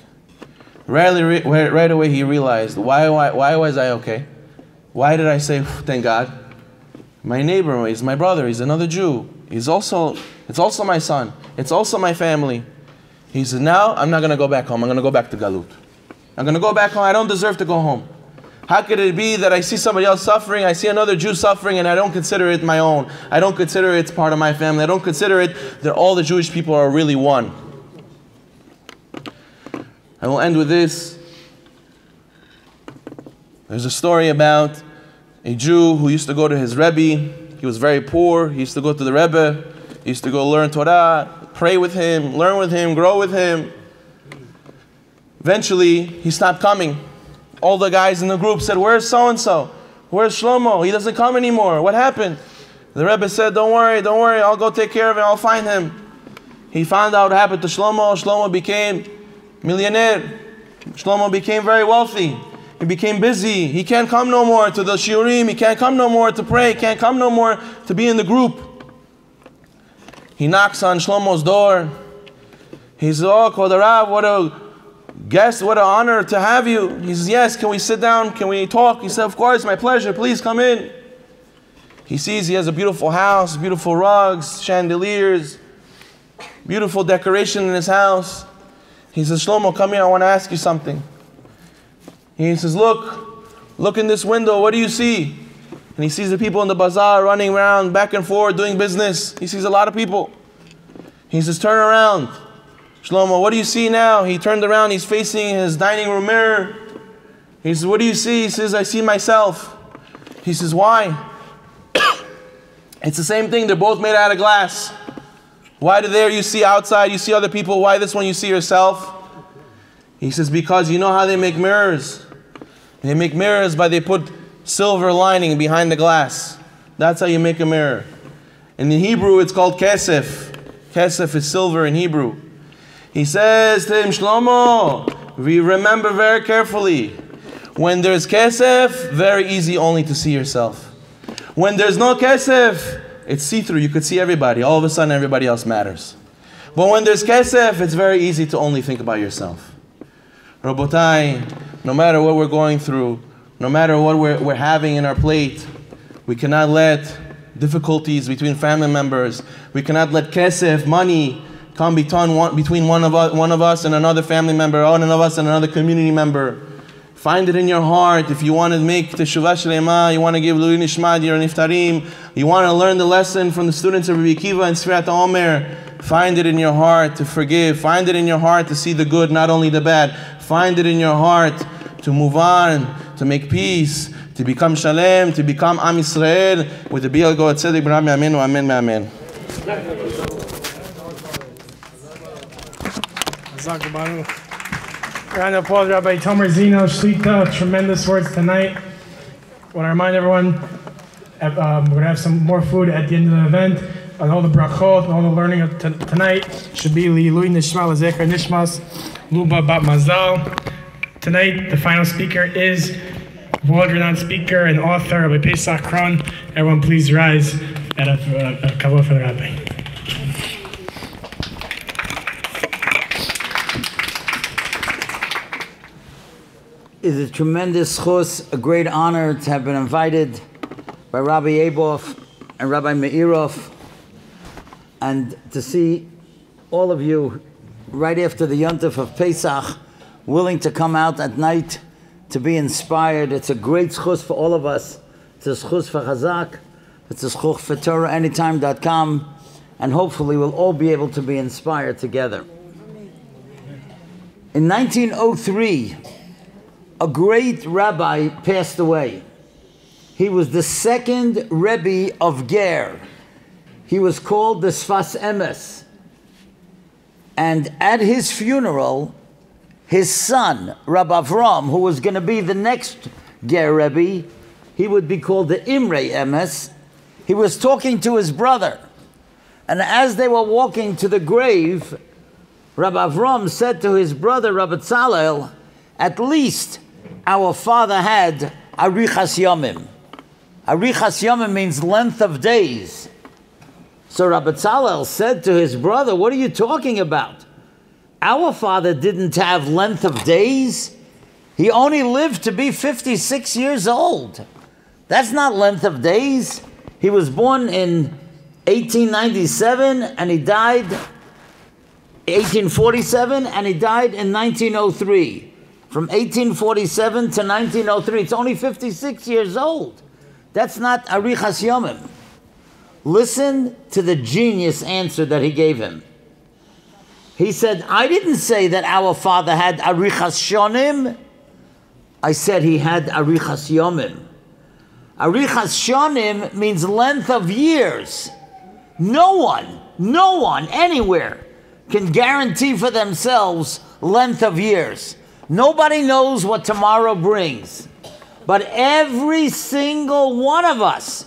Right away he realized, why was I okay? Why did I say, "Thank God"? My neighbor is my brother. He's another Jew. It's also my son. It's also my family. He says, "Now I'm not going to go back home. I'm going to go back to Galut. I'm going to go back home. I don't deserve to go home. How could it be that I see somebody else suffering, I see another Jew suffering, and I don't consider it my own? I don't consider it's part of my family. I don't consider it that all the Jewish people are really one." I will end with this. There's a story about a Jew who used to go to his Rebbe. He was very poor. He used to go to the Rebbe. He used to go learn Torah, pray with him, learn with him, grow with him. Eventually, he stopped coming. All the guys in the group said, "Where's so-and-so? Where's Shlomo? He doesn't come anymore. What happened?" The Rebbe said, don't worry, I'll go take care of him. I'll find him." He found out what happened to Shlomo. Shlomo became millionaire. Shlomo became very wealthy. He became busy. He can't come no more to the shiurim. He can't come no more to pray. He can't come no more to be in the group. He knocks on Shlomo's door. He says, "Oh, Kvod Rav, what a guest, what an honor to have you." He says, "Yes, can we sit down? Can we talk?" He said, "Of course, my pleasure. Please come in." He sees he has a beautiful house, beautiful rugs, chandeliers, beautiful decoration in his house. He says, "Shlomo, come here. I want to ask you something." He says, "Look, look in this window. What do you see?" And he sees the people in the bazaar running around back and forth doing business. He sees a lot of people. He says, turn around. Shlomo, what do you see now? He turned around. He's facing his dining room mirror. He says, what do you see? He says, I see myself. He says, why? It's the same thing. They're both made out of glass. Why do there you see outside, you see other people? Why this one you see yourself? He says, because you know how they make mirrors. They make mirrors by they put silver lining behind the glass. That's how you make a mirror. And in Hebrew, it's called kesef. Kesef is silver in Hebrew. He says to him, Shlomo, we remember very carefully. When there's kesef, very easy only to see yourself. When there's no kesef, it's see-through. You could see everybody. All of a sudden, everybody else matters. But when there's kesef, it's very easy to only think about yourself. Rabotai, no matter what we're going through, no matter what we're having in our plate, we cannot let difficulties between family members, we cannot let kesef, money, come between one of us and another family member, one of us and another community member. Find it in your heart. If you want to make Teshuvah Shleima, you want to give Lui Nishma, your Niftarim, you want to learn the lesson from the students of Rabbi Akiva and Sefirat HaOmer, find it in your heart to forgive. Find it in your heart to see the good, not only the bad. Find it in your heart to move on, to make peace, to become Shalem, to become Am Yisrael, with the B'yal Goat Tzedek B'Rami Amen, Amen, Amen. Round of applause, Rabbi Tomer Zino, Shlita, tremendous words tonight. Want to remind everyone, we're going to have some more food at the end of the event, and all the brachot, and all the learning of tonight should be Li'ilui Nishma, L'Zecher Nishmas, Luba Bat Mazal. Tonight, the final speaker is world-renowned speaker and author, Rabbi Paysach Krohn. Everyone, please rise at a kavod for the Rabbi. It is a tremendous chus, a great honor to have been invited by Rabbi Aboff and Rabbi Meirov, and to see all of you right after the Yontif of Pesach, willing to come out at night to be inspired. It's a great chus for all of us. It's a chus for Chazak. It's a chus for TorahAnytime.com, and hopefully we'll all be able to be inspired together. In 1903, a great rabbi passed away. He was the second Rebbe of Ger. He was called the Sfas Emes. And at his funeral, his son, Rabbi Avram, who was going to be the next Ger Rebbe, he would be called the Imrei Emes, he was talking to his brother. And as they were walking to the grave, Rabbi Avram said to his brother, Rabbi Tzalel, at least our father had arichas yomim. Arichas yomim means length of days. So Rabbi Tzalel said to his brother, what are you talking about? Our father didn't have length of days. He only lived to be 56 years old. That's not length of days. He was born in 1897 and he died 1847 and he died in 1903. From 1847 to 1903, it's only 56 years old. That's not arichas yomim. Listen to the genius answer that he gave him. He said, I didn't say that our father had arichas shonim. I said he had arichas yomim. Arichas shonim means length of years. No one, anywhere, can guarantee for themselves length of years. Nobody knows what tomorrow brings, but every single one of us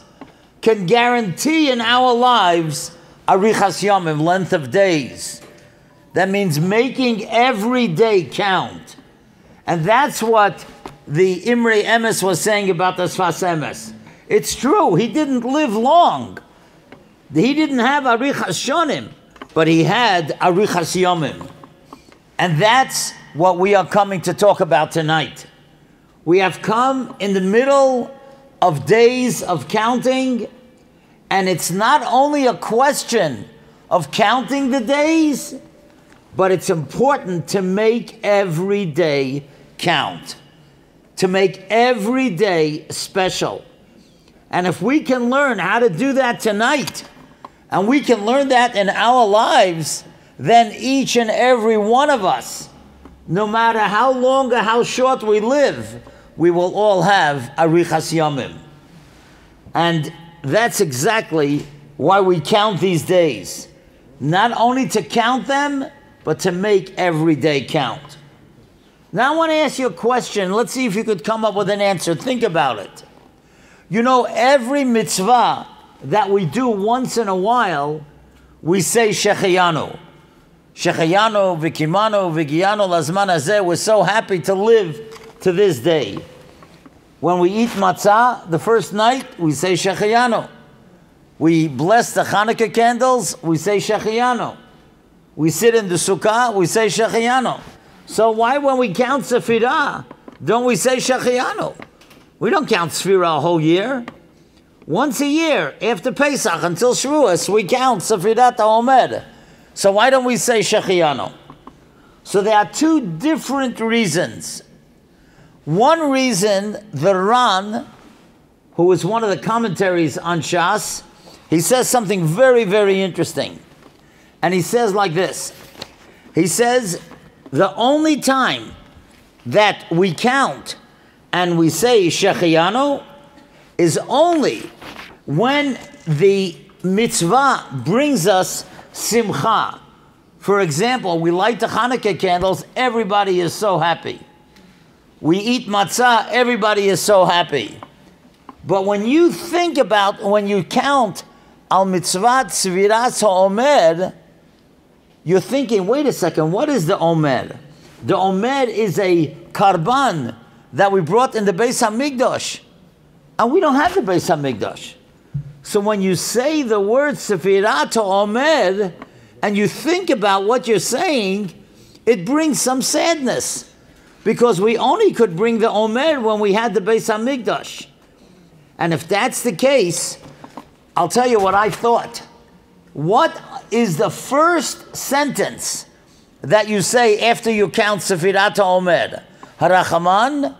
can guarantee in our lives arichas yomim, length of days. That means making every day count. And that's what the Imrei Emes was saying about the Sfas Emes. It's true, he didn't live long. He didn't have arichas shonim, but he had arichas yomim. And that's what we are coming to talk about tonight. We have come in the middle of days of counting, and it's not only a question of counting the days, but it's important to make every day count, to make every day special. And if we can learn how to do that tonight, and we can learn that in our lives, then each and every one of us, no matter how long or how short we live, we will all have Arichas Yamim. And that's exactly why we count these days. Not only to count them, but to make every day count. Now I want to ask you a question. Let's see if you could come up with an answer. Think about it. You know, every mitzvah that we do once in a while, we say Shechayanu. Shechayanu, Vikimanu, Vigiyanu, Lazman Hazeh. We're so happy to live to this day. When we eat matzah the first night, we say Shechayanu. We bless the Hanukkah candles, we say Shechayanu. We sit in the sukkah, we say Shechayanu. So why, when we count Sefirah, don't we say Shechayanu? We don't count Sefirah a whole year. Once a year, after Pesach, until Shavuos, we count Sefirat HaOmer. So why don't we say Shechayanu? So there are two different reasons. One reason, the Ran, who is one of the commentaries on Shas, he says something very, very interesting. And he says like this. He says, the only time that we count and we say Shechayanu is only when the mitzvah brings us simcha. For example, we light the Hanukkah candles, everybody is so happy. We eat matzah, everybody is so happy. But when you think about, when you count al mitzvah Sefirat HaOmer, you're thinking, wait a second, what is the Omer? The Omer is a karban that we brought in the Beis HaMikdash. And we don't have the Beis HaMikdash. So when you say the word Sefirat HaOmer, and you think about what you're saying, it brings some sadness. Because we only could bring the Omer when we had the Beis HaMikdash. And if that's the case, I'll tell you what I thought. What is the first sentence that you say after you count Sefirat HaOmer? HaRachaman,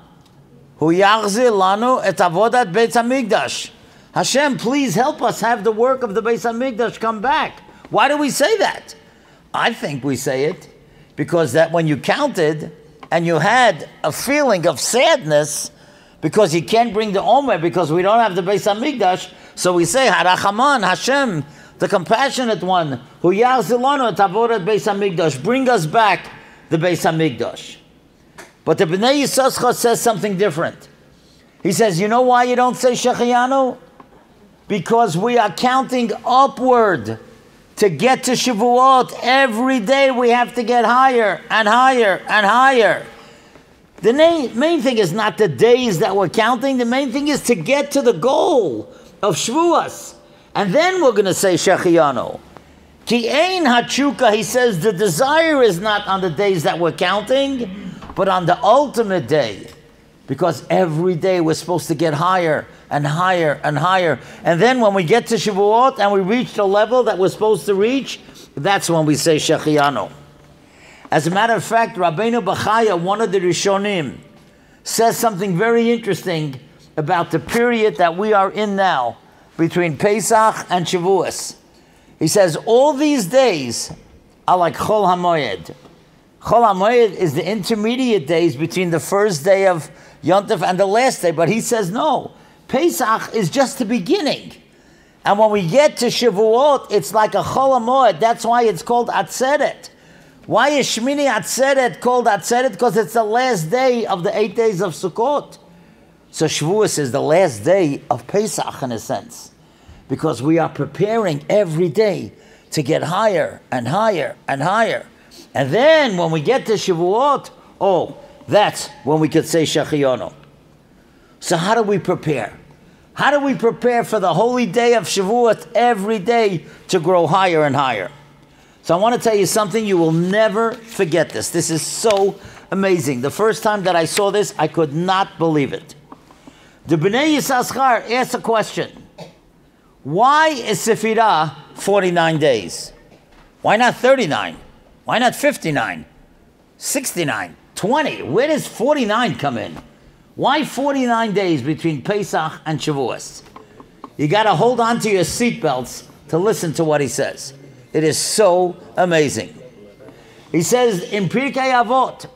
Hu Yachzir Lanu et Avodat Beis HaMikdash. Hashem, please help us have the work of the Beis HaMikdash come back. Why do we say that? I think we say it because that when you counted, and you had a feeling of sadness because you can't bring the Omer because we don't have the Beis HaMikdash, so we say, HaRachaman, Hashem, the Compassionate One, Hu Yachzir Lanu et Avodat Beis HaMikdash, bring us back the Beis HaMikdash. But the Bnei Yisoscha says something different. He says, you know why you don't say Shechayanu? Because we are counting upward. To get to Shavuot, every day we have to get higher and higher and higher. The main thing is not the days that we're counting. The main thing is to get to the goal of Shavuos. And then we're going to say Shechayanu. Ki ein hatshuka, he says, the desire is not on the days that we're counting, but on the ultimate day. Because every day we're supposed to get higher and higher and higher. And then when we get to Shavuot and we reach the level that we're supposed to reach, that's when we say Shechayanu. As a matter of fact, Rabbeinu B'chaya, one of the Rishonim, says something very interesting about the period that we are in now between Pesach and Shavuos. He says, all these days are like Chol HaMoed. Chol HaMoed is the intermediate days between the first day of Yontef and the last day. But he says, no, Pesach is just the beginning. And when we get to Shavuot, it's like a Chol HaMoed. That's why it's called Atzeret. Why is Shmini Atzeret called Atzeret? Because it's the last day of the 8 days of Sukkot. So Shavuos is the last day of Pesach, in a sense. Because we are preparing every day to get higher and higher and higher. And then when we get to Shavuot, oh, that's when we could say Shechayanu. So how do we prepare? How do we prepare for the holy day of Shavuot every day to grow higher and higher? So I want to tell you something, you will never forget this. This is so amazing. The first time that I saw this, I could not believe it. The Bnei Yisachar asked a question. Why is Sefirah 49 days? Why not 39? Why not 59? 69? 20? Where does 49 come in? Why 49 days between Pesach and Shavuos? You got to hold on to your seatbelts to listen to what he says. It is so amazing. He says, in Pirkei Avot,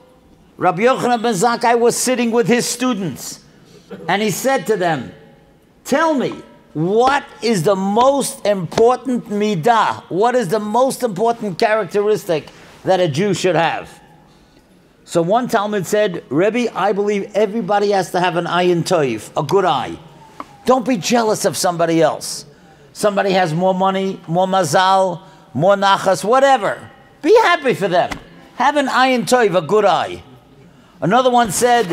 Rabbi Yochanan ben Zakkai was sitting with his students, and he said to them, tell me, what is the most important midah? What is the most important characteristic that a Jew should have? So one Talmud said, Rebbe, I believe everybody has to have an ayin toiv, a good eye. Don't be jealous of somebody else. Somebody has more money, more mazal, more nachas, whatever. Be happy for them. Have an ayin toiv, a good eye. Another one said,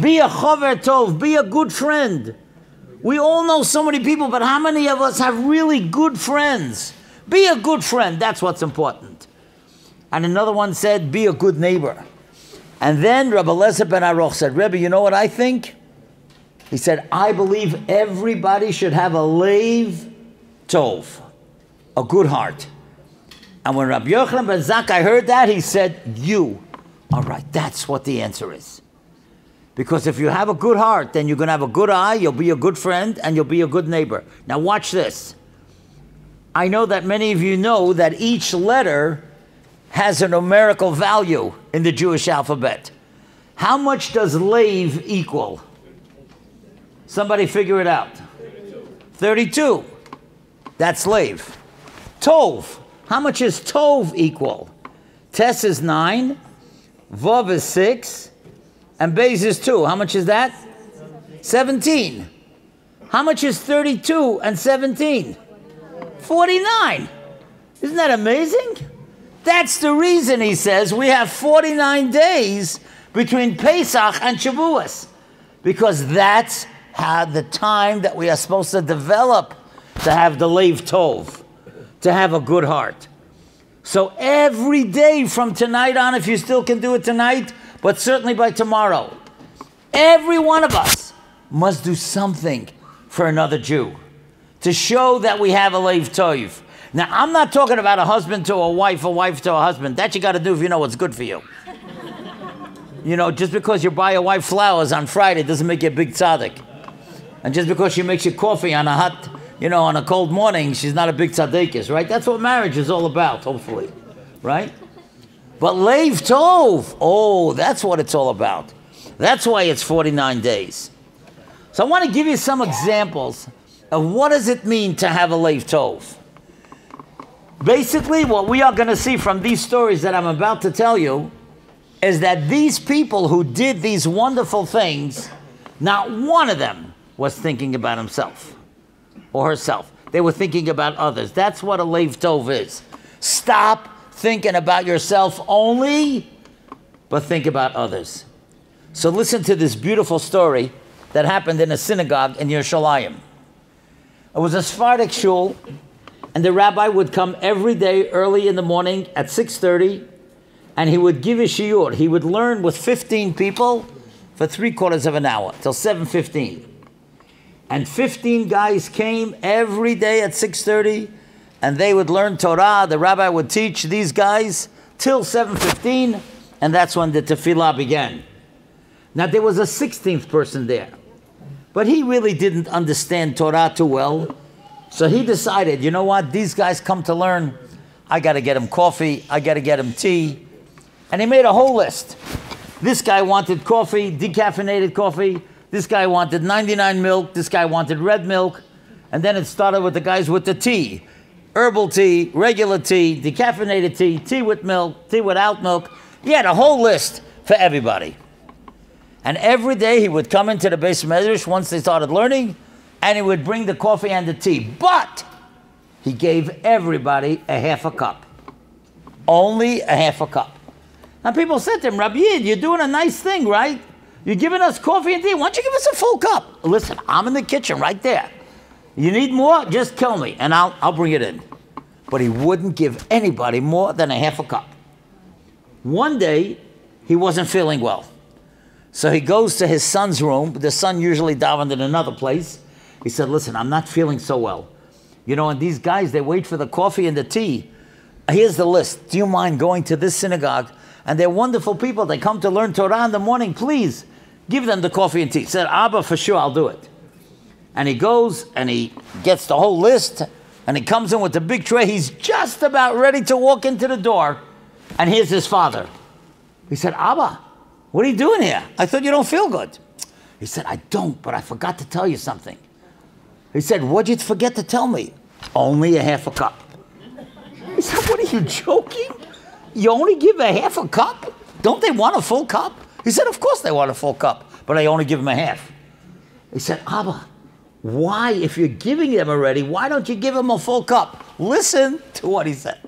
be a chover tov, be a good friend. We all know so many people, but how many of us have really good friends? Be a good friend, that's what's important. And another one said, be a good neighbor. And then Rabbi Eliezer ben Aruch said, Rebbe, you know what I think? He said, I believe everybody should have a leiv tov, a good heart. And when Rabbi Yochanan ben Zakkai heard that, he said, you are right. That's what the answer is. Because if you have a good heart, then you're going to have a good eye, you'll be a good friend, and you'll be a good neighbor. Now watch this. I know that many of you know that each letter has a numerical value in the Jewish alphabet. How much does leiv equal? Somebody figure it out. 32. That's leiv. Tov. How much is tov equal? Tes is 9. Vav is 6. And beis is 2. How much is that? 17. How much is 32 and 17? 49. Isn't that amazing? That's the reason, he says, we have 49 days between Pesach and Shavuos, because that's how the time that we are supposed to develop to have the leiv tov, to have a good heart. So every day from tonight on, if you still can do it tonight, but certainly by tomorrow, every one of us must do something for another Jew to show that we have a leiv tov. Now, I'm not talking about a husband to a wife to a husband. That you got to do if you know what's good for you. You know, just because you buy a wife flowers on Friday doesn't make you a big tzaddik. And just because she makes you coffee on a hot, you know, on a cold morning, she's not a big tzaddikis, right? That's what marriage is all about, hopefully, right? But leiv tov, oh, that's what it's all about. That's why it's 49 days. So I want to give you some examples of what does it mean to have a leiv tov. Basically, what we are going to see from these stories that I'm about to tell you is that these people who did these wonderful things, not one of them was thinking about himself or herself. They were thinking about others. That's what a leiv tov is. Stop thinking about yourself only, but think about others. So listen to this beautiful story that happened in a synagogue in Yerushalayim. It was a Sephardic shul, and the rabbi would come every day early in the morning at 6:30, and he would give a shiur. He would learn with 15 people for 3/4 of an hour, till 7:15. And 15 guys came every day at 6:30, and they would learn Torah. The rabbi would teach these guys till 7:15, and that's when the tefillah began. Now, there was a 16th person there, but he really didn't understand Torah too well. So he decided, you know what, these guys come to learn. I got to get them coffee. I got to get them tea. And he made a whole list. This guy wanted coffee, decaffeinated coffee. This guy wanted 99 milk. This guy wanted red milk. And then it started with the guys with the tea. Herbal tea, regular tea, decaffeinated tea, tea with milk, tea without milk. He had a whole list for everybody. And every day he would come into the Beis Medrash once they started learning, and he would bring the coffee and the tea. But he gave everybody a half a cup. Only a half a cup. Now people said to him, Rabbi Yid, you're doing a nice thing, right? You're giving us coffee and tea. Why don't you give us a full cup? Listen, I'm in the kitchen right there. You need more? Just kill me, and I'll bring it in. But he wouldn't give anybody more than a half a cup. One day, he wasn't feeling well. So he goes to his son's room. The son usually davened in another place. He said, listen, I'm not feeling so well. You know, and these guys, they wait for the coffee and the tea. Here's the list. Do you mind going to this synagogue? And they're wonderful people. They come to learn Torah in the morning. Please give them the coffee and tea. He said, Abba, for sure, I'll do it. and he goes and he gets the whole list, and he comes in with the big tray. He's just about ready to walk into the door, and here's his father. He said, "Abba, what are you doing here? I thought you don't feel good." He said, "I don't, but I forgot to tell you something." He said, "What'd you forget to tell me?" "Only a half a cup." He said, "What, are you joking? You only give a half a cup? Don't they want a full cup?" He said, "Of course they want a full cup, but I only give them a half." He said, "Abba, why, if you're giving them already, why don't you give them a full cup?" Listen to what he said.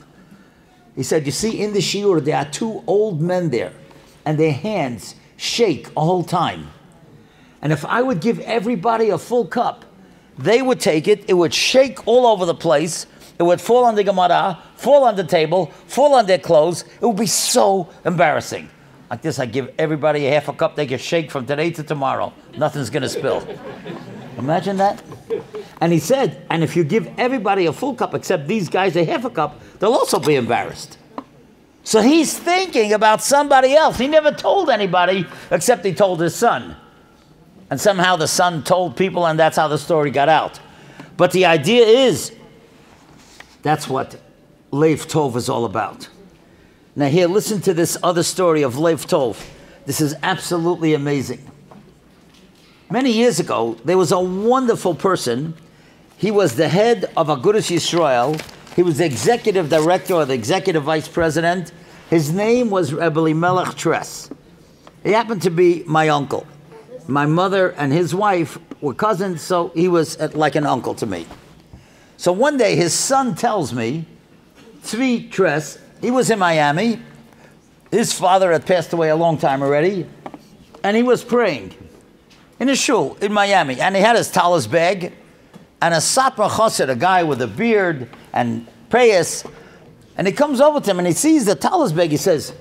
He said, "You see, in the shiur, there are two old men there, and their hands shake a whole time. And if I would give everybody a full cup, they would take it, it would shake all over the place, it would fall on the gemara, fall on the table, fall on their clothes. It would be so embarrassing. Like this, I give everybody a half a cup, they can shake from today to tomorrow. Nothing's going to spill." Imagine that. And he said, "And if you give everybody a full cup, except these guys a half a cup, they'll also be embarrassed." So he's thinking about somebody else. He never told anybody, except he told his son. And somehow the son told people, and that's how the story got out. But the idea is, that's what Lev Tov is all about. Now here, listen to this other story of Lev Tov. This is absolutely amazing. Many years ago, there was a wonderful person. He was the head of Agudas Yisrael. He was the executive director or the executive vice president. His name was Rabbi Elimelech Tress. He happened to be my uncle. My mother and his wife were cousins, so he was like an uncle to me. So one day, his son tells me, Tzvi Tress, he was in Miami. His father had passed away a long time already, and he was praying in his shul in Miami, and he had his talis bag, and a satmar chassid, a guy with a beard and prayas, and he comes over to him, and he sees the talis bag. He says,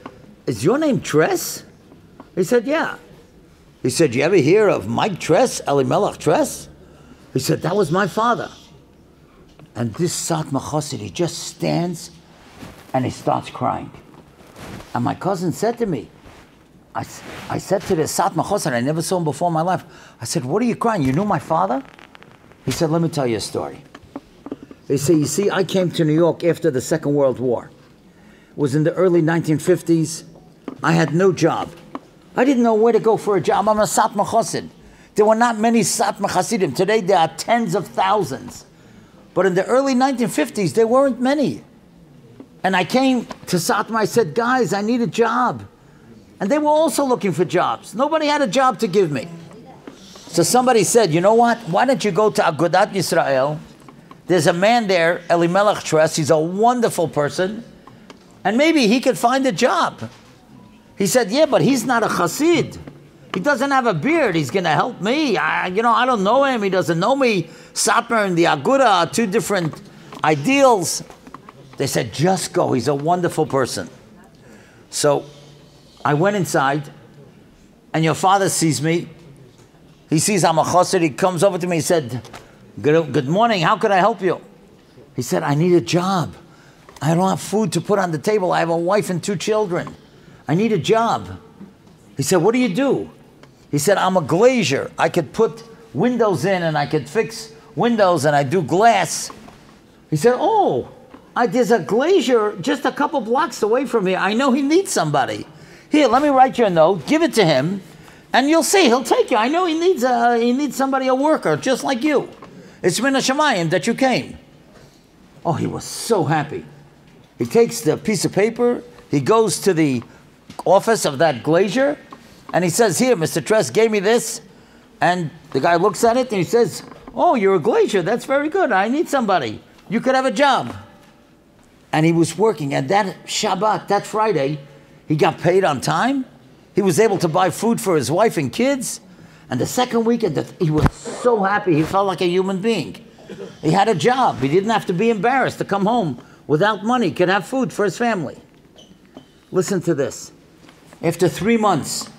"Is your name Tress?" He said, "Yeah." He said, "You ever hear of Mike Tress, Elimelech Tress?" He said, "That was my father." And this satmar chassid, he just stands, and he starts crying. And my cousin said to me, I said to the satmar chassid, I never saw him before in my life. I said, "What are you crying? You knew my father?" He said, "Let me tell you a story." He said, "You see, I came to New York after the Second World War. It was in the early 1950s. I had no job. I didn't know where to go for a job. I'm a satmar chassid. There were not many satmar chassidim. Today there are tens of thousands. But in the early 1950s, there weren't many. And I came to satmar. I said, 'Guys, I need a job.' And they were also looking for jobs. Nobody had a job to give me. So somebody said, 'You know what? Why don't you go to Agudat Yisrael? There's a man there, Elimelech Tress. He's a wonderful person. And maybe he could find a job.' He said, 'Yeah, but he's not a chassid. He doesn't have a beard. He's going to help me. I don't know him. He doesn't know me. Satmar and the Agudah are two different ideals.' They said, 'Just go. He's a wonderful person.' So I went inside, and your father sees me. He sees I'm a chassid. He comes over to me. He said, 'Good morning. How could I help you?' He said, 'I need a job. I don't have food to put on the table. I have a wife and two children. I need a job.' He said, 'What do you do?' He said, 'I'm a glazier. I could put windows in, and I could fix windows, and I do glass.' He said, 'Oh, there's a glazier just a couple blocks away from me. I know he needs somebody. Here, let me write you a note, give it to him, and you'll see, he'll take you. I know he needs somebody, a worker, just like you. It's min hashamayim that you came.' Oh, he was so happy. He takes the piece of paper, he goes to the office of that glazier, and he says, 'Here, Mr. Tress gave me this.' And the guy looks at it, and he says, 'Oh, you're a glazier, that's very good. I need somebody. You could have a job.' And he was working, and that Shabbat, that Friday, he got paid on time. He was able to buy food for his wife and kids. And the second weekend, he was so happy. He felt like a human being. He had a job. He didn't have to be embarrassed to come home without money. He could have food for his family. Listen to this. After 3 months,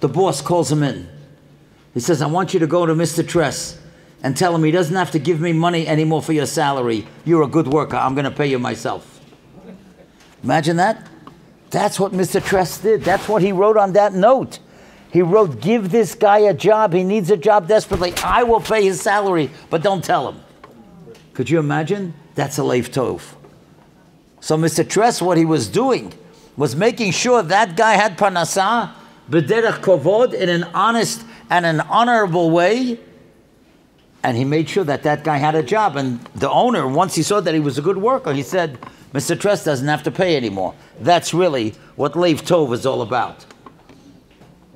the boss calls him in. He says, 'I want you to go to Mr. Tress and tell him he doesn't have to give me money anymore for your salary. You're a good worker. I'm going to pay you myself.'" Imagine that. That's what Mr. Tress did. That's what he wrote on that note. He wrote, give this guy a job. He needs a job desperately. I will pay his salary, but don't tell him. Could you imagine? That's a leif tov. So Mr. Tress, what he was doing was making sure that guy had parnasah, b'derech kovod, in an honest and an honorable way. And he made sure that that guy had a job. And the owner, once he saw that he was a good worker, he said, Mr. Tress doesn't have to pay anymore. That's really what leif tov is all about.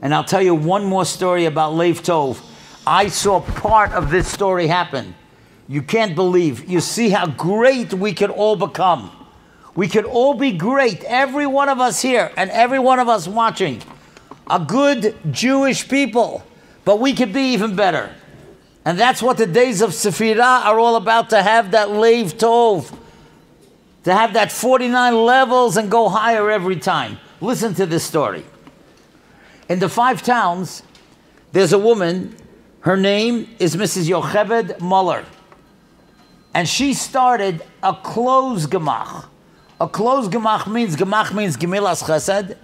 And I'll tell you one more story about leif tov. I saw part of this story happen. You can't believe. You see how great we could all become. We could all be great, every one of us here and every one of us watching, a good Jewish people, but we could be even better. And that's what the days of Sefirah are all about, to have that leif tov, to have that 49 levels and go higher every time. Listen to this story. In the Five Towns, there's a woman, her name is Mrs. Yocheved Muller. And she started a clothes gemach. A clothes gemach means gemilas chesed.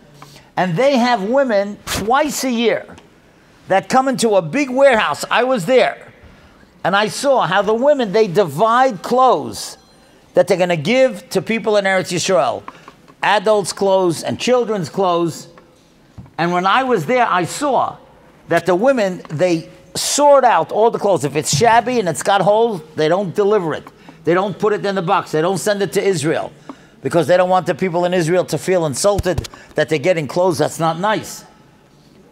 And they have women twice a year that come into a big warehouse. I was there, and I saw how the women, they divide clothes that they're going to give to people in Eretz Yisrael. Adults' clothes and children's clothes. And when I was there, I saw that the women, they sort out all the clothes. If it's shabby and it's got holes, they don't deliver it. They don't put it in the box. They don't send it to Israel, because they don't want the people in Israel to feel insulted that they're getting clothes that's not nice.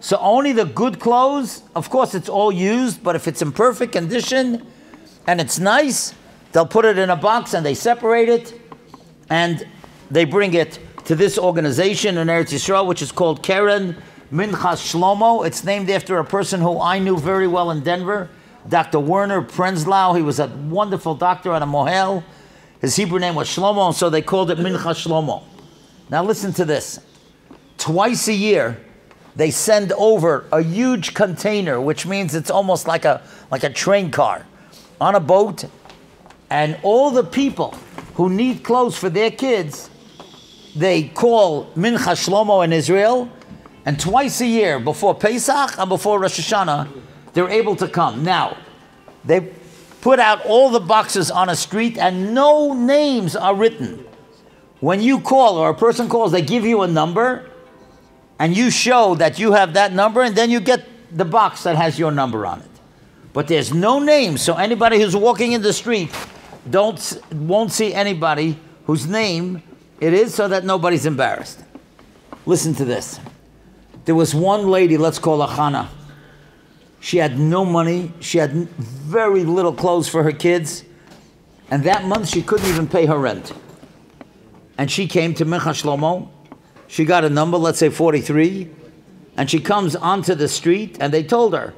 So only the good clothes, of course it's all used, but if it's in perfect condition and it's nice, they'll put it in a box and they separate it and they bring it to this organization in Eretz Yisrael, which is called Keren Mincha Shlomo. It's named after a person who I knew very well in Denver, Dr. Werner Prenzlau. He was a wonderful doctor at a mohel. His Hebrew name was Shlomo, and so they called it Mincha Shlomo. Now listen to this. Twice a year, they send over a huge container, which means it's almost like a train car, on a boat, and all the people who need clothes for their kids, they call Mincha Shlomo in Israel, and twice a year, before Paysach and before Rosh Hashanah, they're able to come. Now, they put out all the boxes on a street and no names are written. When you call or a person calls, they give you a number and you show that you have that number, and then you get the box that has your number on it. But there's no name, so anybody who's walking in the street won't see anybody whose name it is, so that nobody's embarrassed. Listen to this. There was one lady, let's call her Hannah. She had no money. She had very little clothes for her kids. And that month, she couldn't even pay her rent. And she came to Mincha Shlomo. She got a number, let's say 43. And she comes onto the street, and they told her,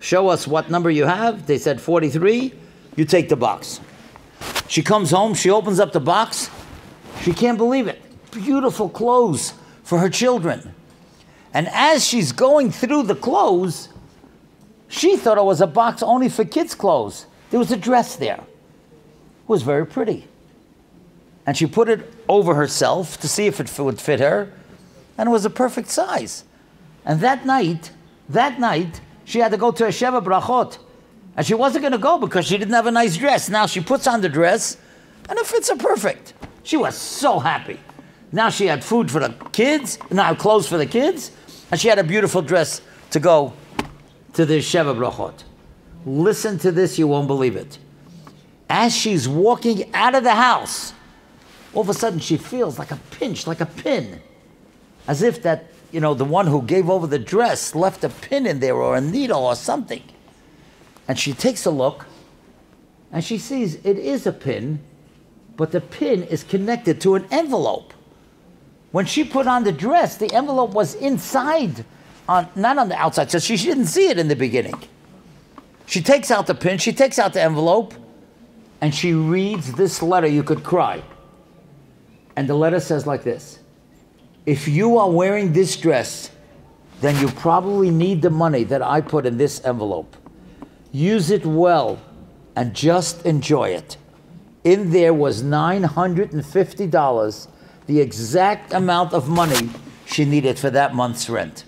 show us what number you have. They said 43. You take the box. She comes home. She opens up the box. She can't believe it. Beautiful clothes for her children. And as she's going through the clothes, she thought it was a box only for kids' clothes. There was a dress there. It was very pretty. And she put it over herself to see if it would fit her. And it was a perfect size. And that night, she had to go to a Sheva Brachot. And she wasn't going to go because she didn't have a nice dress. Now she puts on the dress, and it fits her perfect. She was so happy. Now she had food for the kids, now clothes for the kids, and she had a beautiful dress to go to the Sheva Brachot. Listen to this, you won't believe it. As she's walking out of the house, all of a sudden she feels like a pinch, like a pin. As if that, you know, the one who gave over the dress left a pin in there or a needle or something. And she takes a look and she sees it is a pin, but the pin is connected to an envelope. When she put on the dress, the envelope was inside, not on the outside, so she didn't see it in the beginning. She takes out the pin, she takes out the envelope, and she reads this letter. You could cry. And the letter says like this: if you are wearing this dress, then you probably need the money that I put in this envelope. Use it well and just enjoy it. In there was $950, the exact amount of money she needed for that month's rent.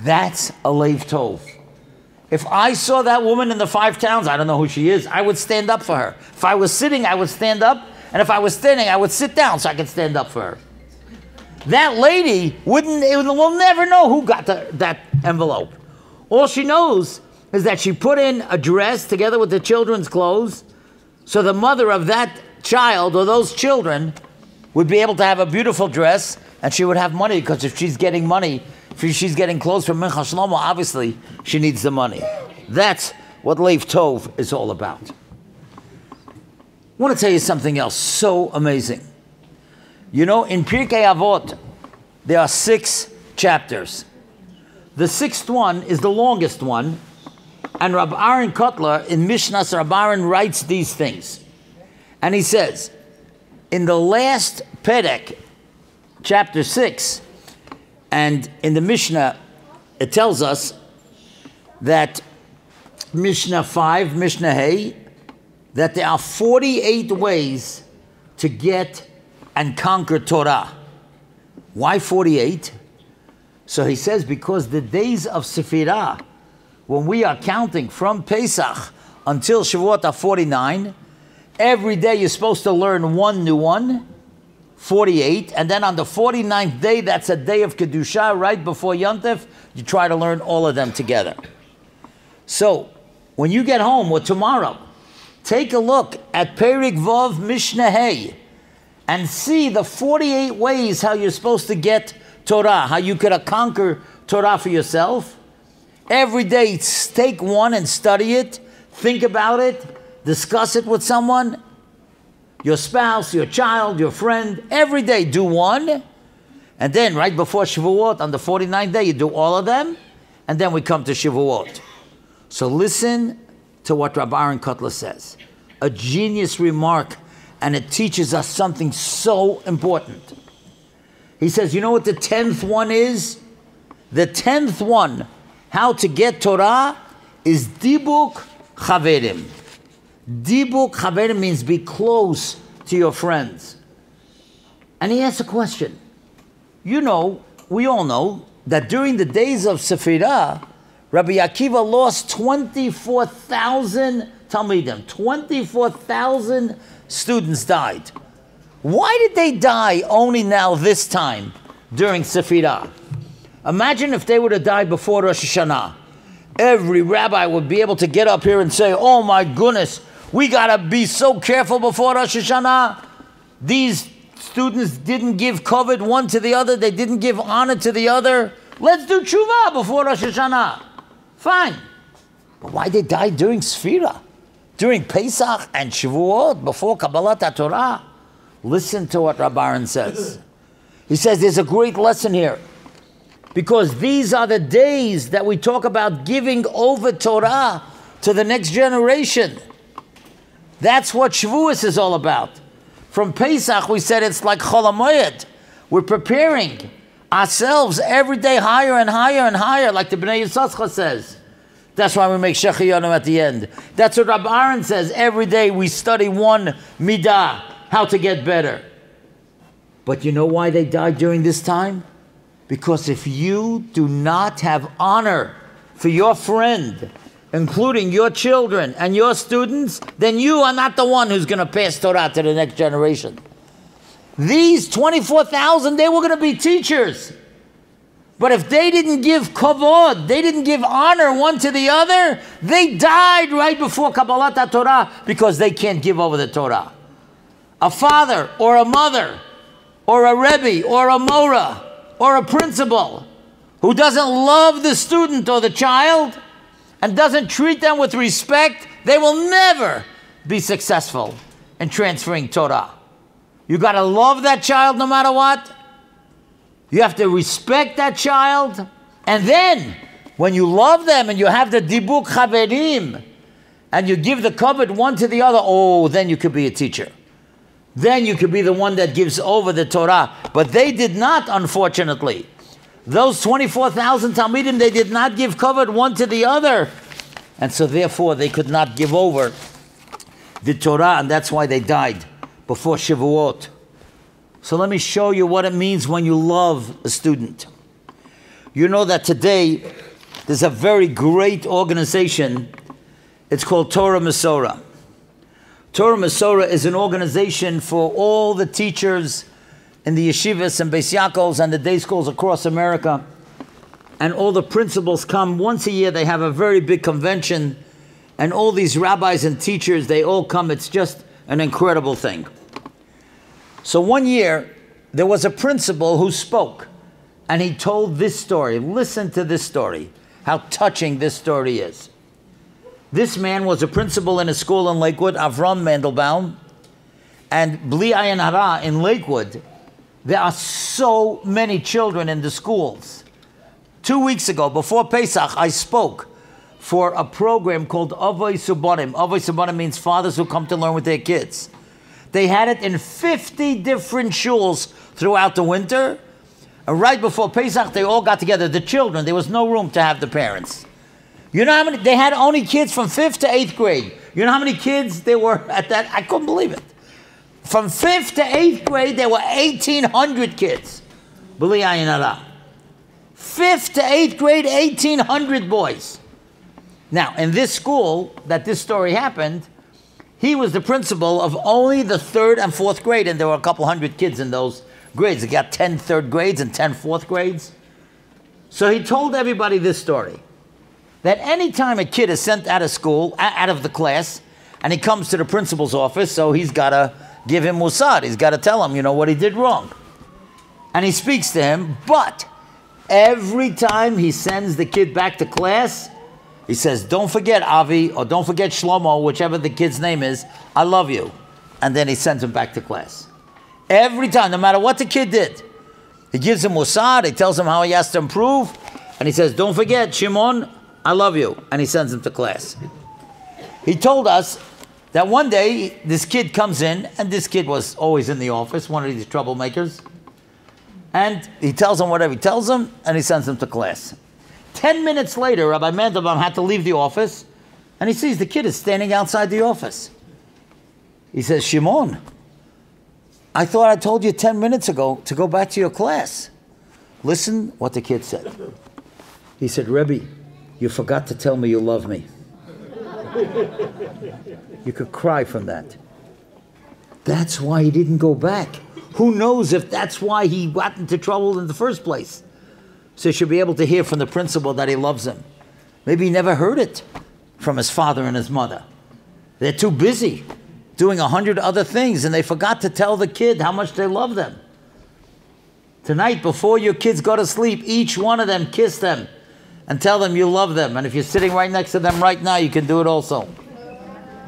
That's a Leiv Tov. If I saw that woman in the Five Towns, I don't know who she is, I would stand up for her. If I was sitting, I would stand up. And if I was standing, I would sit down so I could stand up for her. That lady wouldn't, we'll never know who got that envelope. All she knows is that she put in a dress together with the children's clothes so the mother of that child or those children would be able to have a beautiful dress, and she would have money, because if she's getting money, if she's getting clothes from Mincha Shlomo, obviously she needs the money. That's what Leiv Tov is all about. I want to tell you something else so amazing. You know, in Pirkei Avot, there are 6 chapters. The 6th one is the longest one, and Rabbi Aaron Kotler in Mishnas Rabbi Aaron writes these things. And he says, in the last Perek, chapter 6, and in the Mishnah, it tells us that Mishnah 5, Mishnah Hay, that there are 48 ways to get and conquer Torah. Why 48? So he says, because the days of Sefirah, when we are counting from Pesach until Shavuot 49, every day you're supposed to learn one new one, 48, and then on the 49th day, that's a day of Kedusha, right before Yom Tov, you try to learn all of them together. So, when you get home, or tomorrow, take a look at Perik Vov Mishnah Hey, and see the 48 ways how you're supposed to get Torah, how you could conquer Torah for yourself. Every day, take one and study it, think about it, discuss it with someone, your spouse, your child, your friend. Every day do one. And then right before Shavuot, on the 49th day, you do all of them. And then we come to Shavuot. So listen to what Rabbi Aaron Kotler says. A genius remark, and it teaches us something so important. He says, you know what the 10th one is? The 10th one, how to get Torah, is Dibuk Chaverim. Dibuk Chaverim means be close to your friends. And he asks a question. You know, we all know that during the days of Sefirah, Rabbi Akiva lost 24,000 Talmidim. 24,000 students died. Why did they die only now this time during Sefirah? Imagine if they would have died before Rosh Hashanah. Every rabbi would be able to get up here and say, oh my goodness, we got to be so careful before Rosh Hashanah. These students didn't give COVID one to the other. They didn't give honor to the other. Let's do tshuva before Rosh Hashanah. Fine. But why they die during Sefirah? During Pesach and Shavuot, before Kabbalat HaTorah? Listen to what Rabbi Aaron says. He says there's a great lesson here, because these are the days that we talk about giving over Torah to the next generation. That's what Shavuos is all about. From Pesach, we said it's like Chol HaMoed. We're preparing ourselves every day higher and higher and higher, like the Bnei Yisoscha says. That's why we make Shechiyonu at the end. That's what Rabbi Aaron says. Every day we study one midah, how to get better. But you know why they died during this time? Because if you do not have honor for your friend, including your children and your students, then you are not the one who's going to pass Torah to the next generation. These 24,000, they were going to be teachers. But if they didn't give kavod, they didn't give honor one to the other, they died right before Kabbalat HaTorah, because they can't give over the Torah. A father or a mother or a Rebbe or a Mora or a principal who doesn't love the student or the child and doesn't treat them with respect, they will never be successful in transferring Torah. You got to love that child no matter what. You have to respect that child. And then, when you love them and you have the dibuk chaverim and you give the kavod one to the other, oh, then you could be a teacher. Then you could be the one that gives over the Torah. But they did not, unfortunately. Those 24,000 Talmidim, they did not give kavod one to the other. And so therefore, they could not give over the Torah, and that's why they died before Shavuot. So let me show you what it means when you love a student. You know that today there's a very great organization. It's called Torah Masorah. Torah Masorah is an organization for all the teachers in the yeshivas and Beis Yaakovs and the day schools across America. And all the principals come once a year. They have a very big convention. And all these rabbis and teachers, they all come. It's just an incredible thing. So one year, there was a principal who spoke. And he told this story. Listen to this story. How touching this story is. This man was a principal in a school in Lakewood, Avram Mandelbaum. And Bli Ayin Hara in Lakewood, there are so many children in the schools. 2 weeks ago, before Pesach, I spoke for a program called Avoi Subanim. Avoi Subanim means fathers who come to learn with their kids. They had it in 50 different shuls throughout the winter. And right before Pesach, they all got together. The children, there was no room to have the parents. You know how many? They had only kids from 5th to 8th grade. You know how many kids there were at that? I couldn't believe it. From 5th to 8th grade, there were 1,800 kids. B'li Ayin Hara. 5th to 8th grade, 1,800 boys. Now, in this school that this story happened, he was the principal of only the 3rd and 4th grade, and there were a couple hundred kids in those grades. They got 10 3rd grades and 10 4th grades. So he told everybody this story, that any time a kid is sent out of school, out of the class, and he comes to the principal's office, so he's got to give him Musad. He's got to tell him, you know, what he did wrong. And he speaks to him, but every time he sends the kid back to class, he says, don't forget Avi, or don't forget Shlomo, whichever the kid's name is, I love you. And then he sends him back to class. Every time, no matter what the kid did, he gives him Musad, he tells him how he has to improve, and he says, don't forget Shimon, I love you. And he sends him to class. He told us that one day, this kid comes in, and this kid was always in the office, one of these troublemakers, and he tells him whatever he tells him, and he sends him to class. 10 minutes later, Rabbi Mandelbaum had to leave the office, and he sees the kid is standing outside the office. He says, Shimon, I thought I told you 10 minutes ago to go back to your class. Listen what the kid said. He said, Rebbe, you forgot to tell me you love me. You could cry from that. That's why he didn't go back. Who knows if that's why he got into trouble in the first place. So he should be able to hear from the principal that he loves him. Maybe he never heard it from his father and his mother. They're too busy doing 100 other things, and they forgot to tell the kid how much they love them. Tonight, before your kids go to sleep, each one of them kiss them and tell them you love them. And if you're sitting right next to them right now, you can do it also.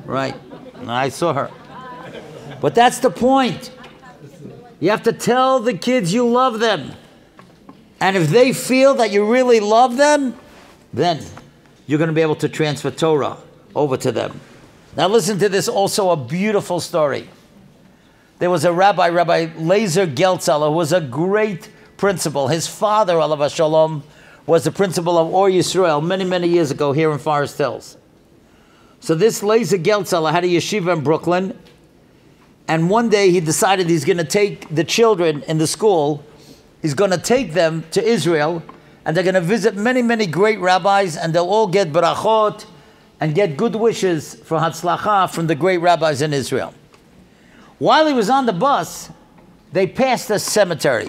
Right. I saw her. But that's the point. You have to tell the kids you love them. And if they feel that you really love them, then you're going to be able to transfer Torah over to them. Now listen to this, also a beautiful story. There was a rabbi, Rabbi Lazer Geltzala, who was a great principal. His father, Alav HaShalom, was the principal of Or Yisrael many, many years ago here in Forest Hills. So this Lazer Geltzala had a yeshiva in Brooklyn, and one day he decided he's going to take the children in the school, he's going to take them to Israel, and they're going to visit many, many great rabbis, and they'll all get brachot and get good wishes for hatzlacha from the great rabbis in Israel. While he was on the bus, they passed a cemetery,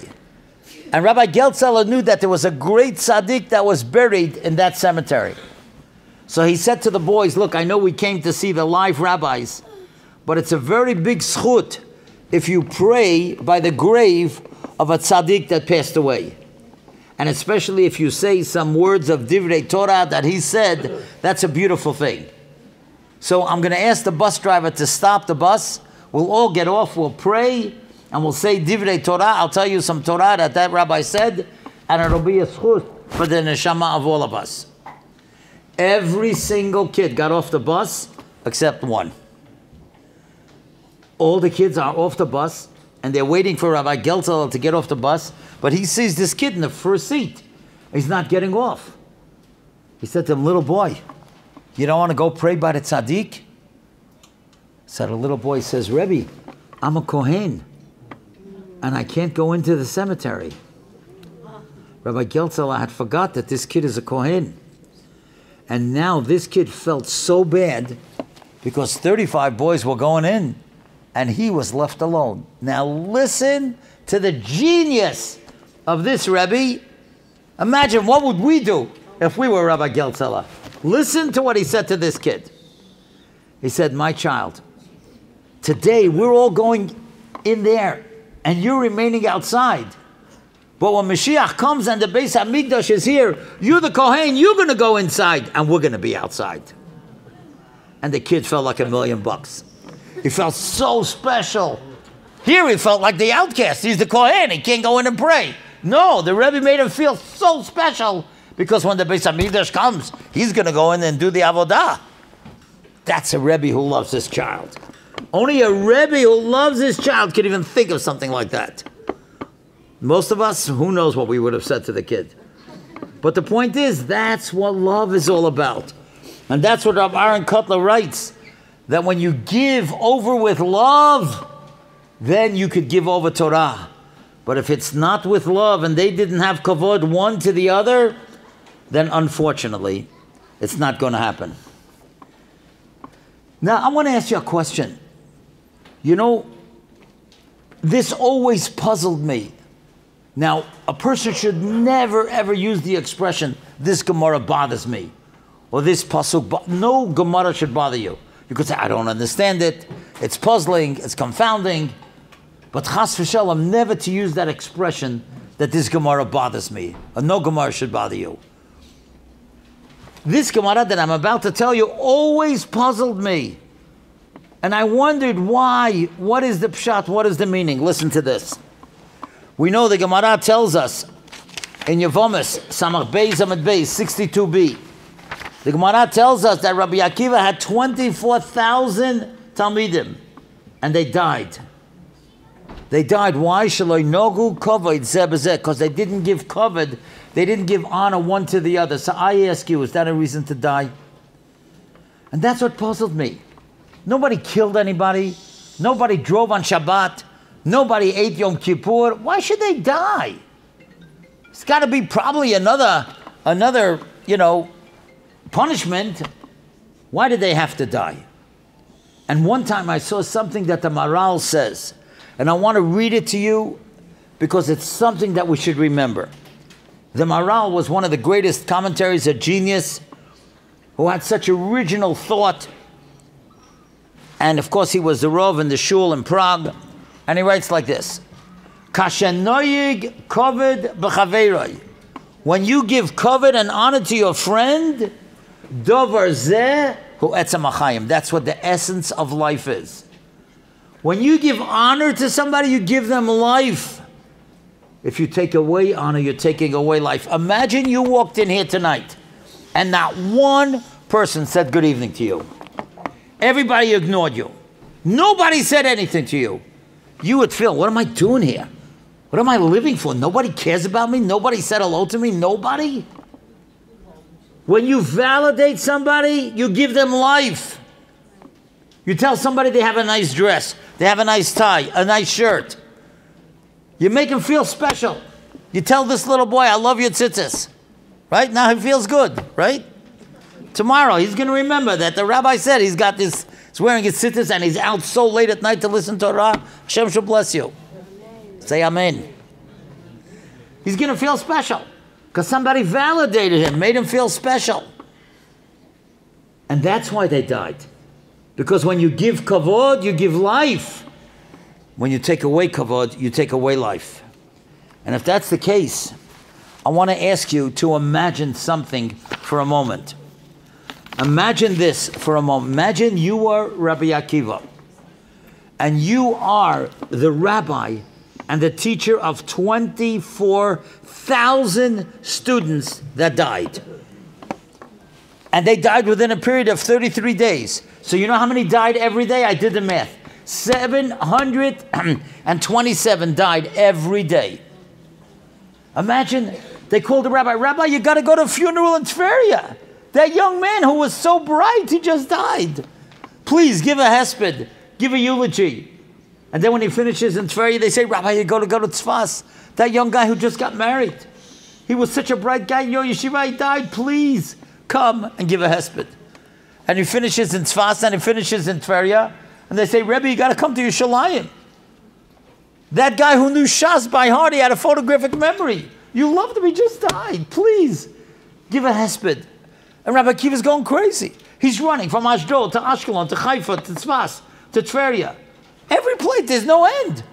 and Rabbi Geltzala knew that there was a great tzaddik that was buried in that cemetery. So he said to the boys, look, I know we came to see the live rabbis, but it's a very big schut if you pray by the grave of a tzaddik that passed away. And especially if you say some words of divrei Torah that he said, that's a beautiful thing. So I'm going to ask the bus driver to stop the bus. We'll all get off, we'll pray, and we'll say divrei Torah. I'll tell you some Torah that that rabbi said, and it'll be a schut for the neshama of all of us. Every single kid got off the bus except one. All the kids are off the bus, and they're waiting for Rabbi Geltzala to get off the bus, but he sees this kid in the first seat. He's not getting off. He said to him, little boy, you don't want to go pray by the tzaddik? So the little boy says, Rebbe, I'm a Kohen, and I can't go into the cemetery. Rabbi Geltzala had forgot that this kid is a Kohen. And now this kid felt so bad because 35 boys were going in and he was left alone. Now listen to the genius of this Rebbe. Imagine what would we do if we were Rabbi Geltzala. Listen to what he said to this kid. He said, my child, today we're all going in there and you're remaining outside. But when Mashiach comes and the Beis HaMikdash is here, you're the Kohen, you're going to go inside and we're going to be outside. And the kid felt like $1,000,000. He felt so special. Here he felt like the outcast. He's the Kohen, he can't go in and pray. No, the Rebbe made him feel so special because when the Beis HaMikdash comes, he's going to go in and do the Avodah. That's a Rebbe who loves his child. Only a Rebbe who loves his child could even think of something like that. Most of us, who knows what we would have said to the kid. But the point is, that's what love is all about. And that's what Rabbi Aaron Kotler writes, that when you give over with love, then you could give over Torah. But if it's not with love and they didn't have kavod one to the other, then unfortunately, it's not going to happen. Now, I want to ask you a question. You know, this always puzzled me. Now, a person should never, ever use the expression, this Gemara bothers me, or this Pasuk. No Gemara should bother you. You could say, I don't understand it. It's puzzling. It's confounding. But Chas v'Shalom, never to use that expression that this Gemara bothers me, or no Gemara should bother you. This Gemara that I'm about to tell you always puzzled me. And I wondered why, what is the pshat, what is the meaning? Listen to this. We know the Gemara tells us in Yevomis, Samach Beis Amid Beis, 62b. The Gemara tells us that Rabbi Akiva had 24,000 Talmidim, and they died. They died. Why? Shaloi Nogu Kovod Zeh B'Zeh, because they didn't give Kovod, they didn't give honor one to the other. So I ask you, is that a reason to die? And that's what puzzled me. Nobody killed anybody. Nobody drove on Shabbat. Nobody ate Yom Kippur. Why should they die? It's got to be probably another, you know, punishment. Why did they have to die? And one time I saw something that the Maral says, and I want to read it to you because it's something that we should remember. The Maral was one of the greatest commentaries, a genius, who had such original thought. And of course, he was the Rov in the Shul in Prague. And he writes like this, when you give kovod and honor to your friend, that's what the essence of life is. When you give honor to somebody, you give them life. If you take away honor, you're taking away life. Imagine you walked in here tonight and not one person said good evening to you. Everybody ignored you. Nobody said anything to you. You would feel, what am I doing here? What am I living for? Nobody cares about me? Nobody said hello to me? Nobody? When you validate somebody, you give them life. You tell somebody they have a nice dress, they have a nice tie, a nice shirt. You make them feel special. You tell this little boy, I love your tzitzis. Right? Now he feels good, right? Tomorrow he's going to remember that the rabbi said he's got this. He's wearing his tzitzis and he's out so late at night to listen to Torah. Hashem should bless you. Amen. Say amen. He's going to feel special because somebody validated him, made him feel special. And that's why they died. Because when you give kavod, you give life. When you take away kavod, you take away life. And if that's the case, I want to ask you to imagine something for a moment. Imagine this for a moment. Imagine you are Rabbi Akiva, and you are the rabbi and the teacher of 24,000 students that died. And they died within a period of 33 days. So you know how many died every day? I did the math. 727 died every day. Imagine they called the rabbi, Rabbi, you got to go to a funeral in Tveria. That young man who was so bright, he just died. Please, give a hesped, give a eulogy. And then when he finishes in Tveria, they say, Rabbi, you got to go to Tzfas. That young guy who just got married. He was such a bright guy in your yeshiva, he died. Please come and give a hesped. And he finishes in Tzfas and he finishes in Tveria. And they say, Rebbe, you got to come to Yerushalayim. That guy who knew Shas by heart, he had a photographic memory. You loved him, he just died. Please give a hesped. And Rabbi Akiva's going crazy. He's running from Ashdod to Ashkelon to Haifa to Tzfas to Tveria. Every place, there's no end.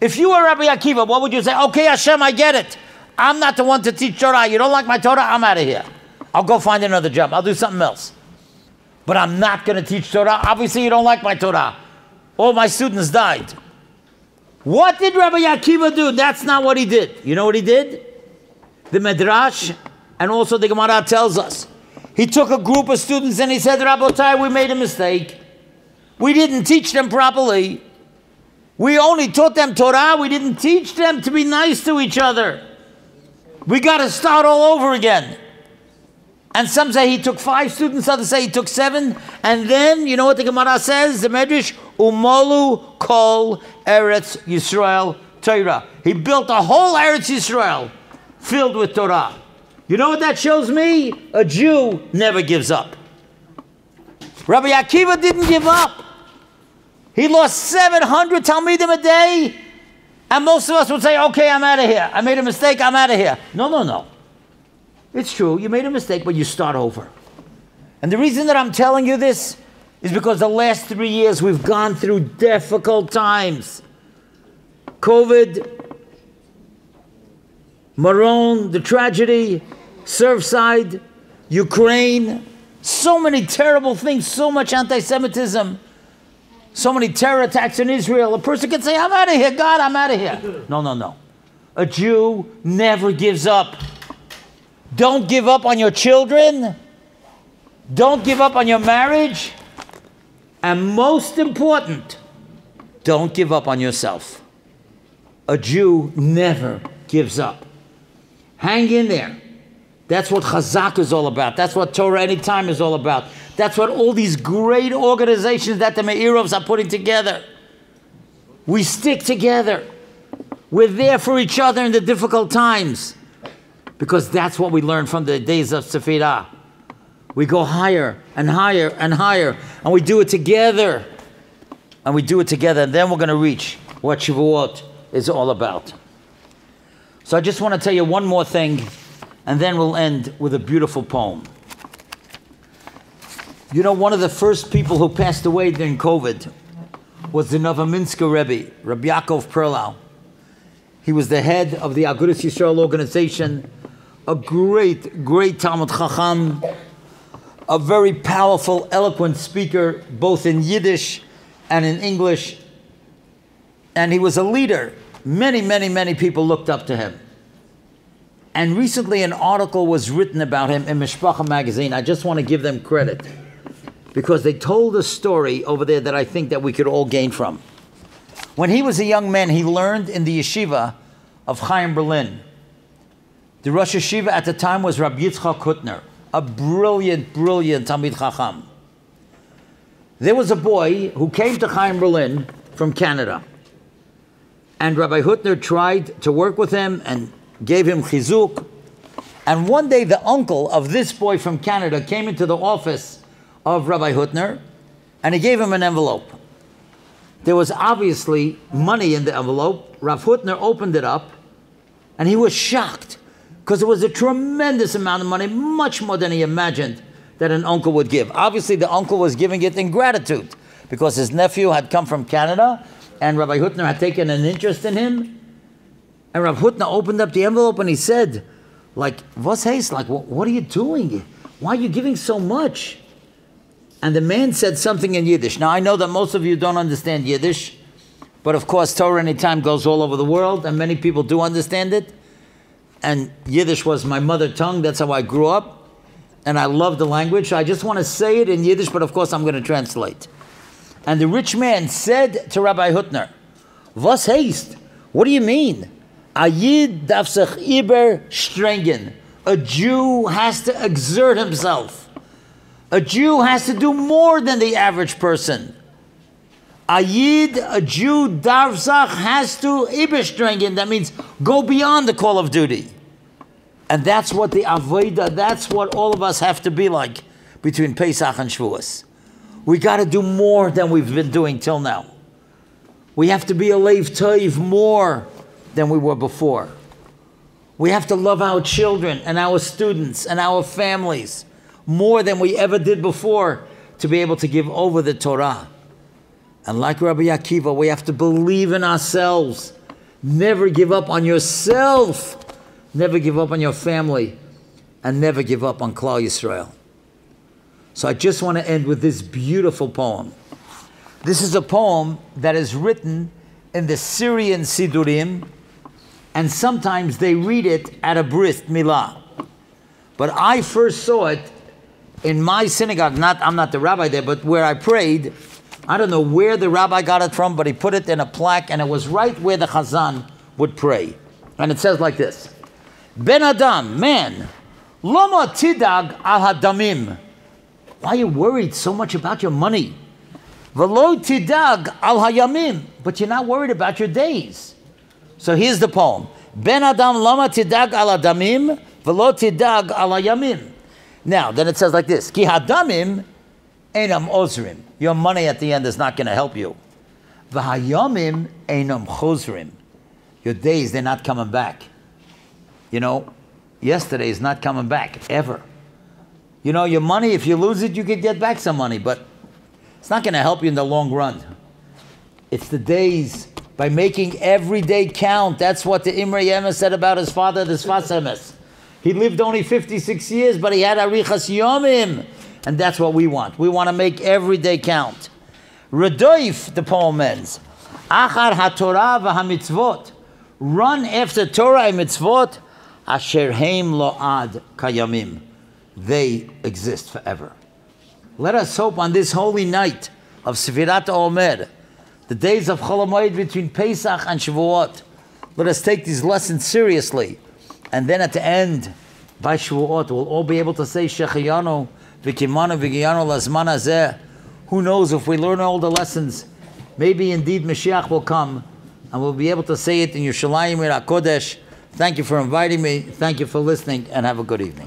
If you were Rabbi Akiva, what would you say? Okay, Hashem, I get it. I'm not the one to teach Torah. You don't like my Torah? I'm out of here. I'll go find another job. I'll do something else. But I'm not going to teach Torah. Obviously, you don't like my Torah. All my students died. What did Rabbi Akiva do? That's not what he did. You know what he did? The Midrash and also the Gemara tells us. He took a group of students and he said, Rabotai, we made a mistake. We didn't teach them properly. We only taught them Torah. We didn't teach them to be nice to each other. We got to start all over again. And some say he took 5 students, others say he took 7. And then, you know what the Gemara says, the Medrash, Umolu Kol Eretz Yisrael Torah. He built a whole Eretz Yisrael filled with Torah. You know what that shows me? A Jew never gives up. Rabbi Akiva didn't give up. He lost 700 Talmidim a day. And most of us would say, okay, I'm out of here. I made a mistake, I'm out of here. No, no, no. It's true, you made a mistake, but you start over. And the reason that I'm telling you this is because the last 3 years we've gone through difficult times. COVID, Maron, the tragedy, Surfside, Ukraine, so many terrible things, so much anti-Semitism. So many terror attacks in Israel. A person can say, I'm out of here, God, I'm out of here. No, no, no. A Jew never gives up. Don't give up on your children. Don't give up on your marriage. And most important, don't give up on yourself. A Jew never gives up. Hang in there. That's what Chazak is all about. That's what Torah Anytime is all about. That's what all these great organizations that the Meirovs are putting together. We stick together. We're there for each other in the difficult times. Because that's what we learned from the days of Sefirah. We go higher and higher and higher. And we do it together. And we do it together. And then we're going to reach what Shavuot is all about. So I just want to tell you one more thing. And then we'll end with a beautiful poem. You know, one of the first people who passed away during COVID was the Novominska Rebbe, Rabbi Yaakov Perlow. He was the head of the Agudas Yisrael organization, a great, great Talmud Chacham, a very powerful, eloquent speaker, both in Yiddish and in English. And he was a leader. Many, many, many people looked up to him. And recently an article was written about him in Mishpacha magazine. I just want to give them credit. Because they told a story over there that I think that we could all gain from. When he was a young man, he learned in the yeshiva of Chaim Berlin. The Rosh Yeshiva at the time was Rabbi Yitzchak Huttner, a brilliant, brilliant Talmid Chacham. There was a boy who came to Chaim Berlin from Canada. And Rabbi Huttner tried to work with him and gave him chizuk. And one day the uncle of this boy from Canada came into the office of Rabbi Huttner and he gave him an envelope. There was obviously money in the envelope. Rav Huttner opened it up and he was shocked because it was a tremendous amount of money, much more than he imagined that an uncle would give. Obviously the uncle was giving it in gratitude because his nephew had come from Canada and Rabbi Huttner had taken an interest in him. And Rav Huttner opened up the envelope and he said, like, "Vos heis, like, what are you doing? Why are you giving so much?" And the man said something in Yiddish. Now, I know that most of you don't understand Yiddish, but of course, Torah Anytime goes all over the world, and many people do understand it. And Yiddish was my mother tongue. That's how I grew up, and I love the language. So I just want to say it in Yiddish, but of course, I'm going to translate. And the rich man said to Rabbi Huttner, "Vos heis? What do you mean? A Yid darf sich über strengen." A Jew has to exert himself. A Jew has to do more than the average person. A Yid, a Jew, darf sich, has to über strengen. That means go beyond the call of duty. And that's what the Avodah, that's what all of us have to be like between Pesach and Shavuos. We got to do more than we've been doing till now. We have to be a Leiv Toiv more than we were before. We have to love our children and our students and our families more than we ever did before to be able to give over the Torah. And like Rabbi Akiva, we have to believe in ourselves. Never give up on yourself. Never give up on your family, and never give up on Klal Yisrael. So I just want to end with this beautiful poem. This is a poem that is written in the Syrian Sidurim, and sometimes they read it at a bris milah. But I first saw it in my synagogue. I'm not the rabbi there, but where I prayed. I don't know where the rabbi got it from, but he put it in a plaque, and it was right where the Chazan would pray. And it says like this. Ben Adam, man, Loma Tidag al Hadamim. Why are you worried so much about your money? Velo Tidag al Hayamim. But you're not worried about your days. So here's the poem. Ben Adam, Loma Tidag al Hadamim, Velo Tidag al Hayamim. Now, then it says like this. Ki Hadamim Einam Ozrim. Your money at the end is not going to help you. Vahayamim Einam Chozrim. Your days, they're not coming back. You know, yesterday is not coming back, ever. You know, your money, if you lose it, you could get back some money, but it's not going to help you in the long run. It's the days, by making every day count. That's what the Imrei Emes said about his father, the Sfas Emes. He lived only 56 years, but he had Arichas Yomim. And that's what we want. We want to make every day count. Redoif, the poem ends. Achar HaTorah v'HaMitzvot. Run after Torah and Mitzvot. Asher heim lo ad kayamim. They exist forever. Let us hope on this holy night of Sefirat HaOmer, the days of Chol HaMoed between Pesach and Shavuot. Let us take these lessons seriously. And then at the end, by Shavuot, we'll all be able to say, Shechiyanu v'kimanu v'giyanu lazman hazeh. Who knows, if we learn all the lessons, maybe indeed Mashiach will come, and we'll be able to say it in Yerushalayim Kodesh. Thank you for inviting me. Thank you for listening, and have a good evening.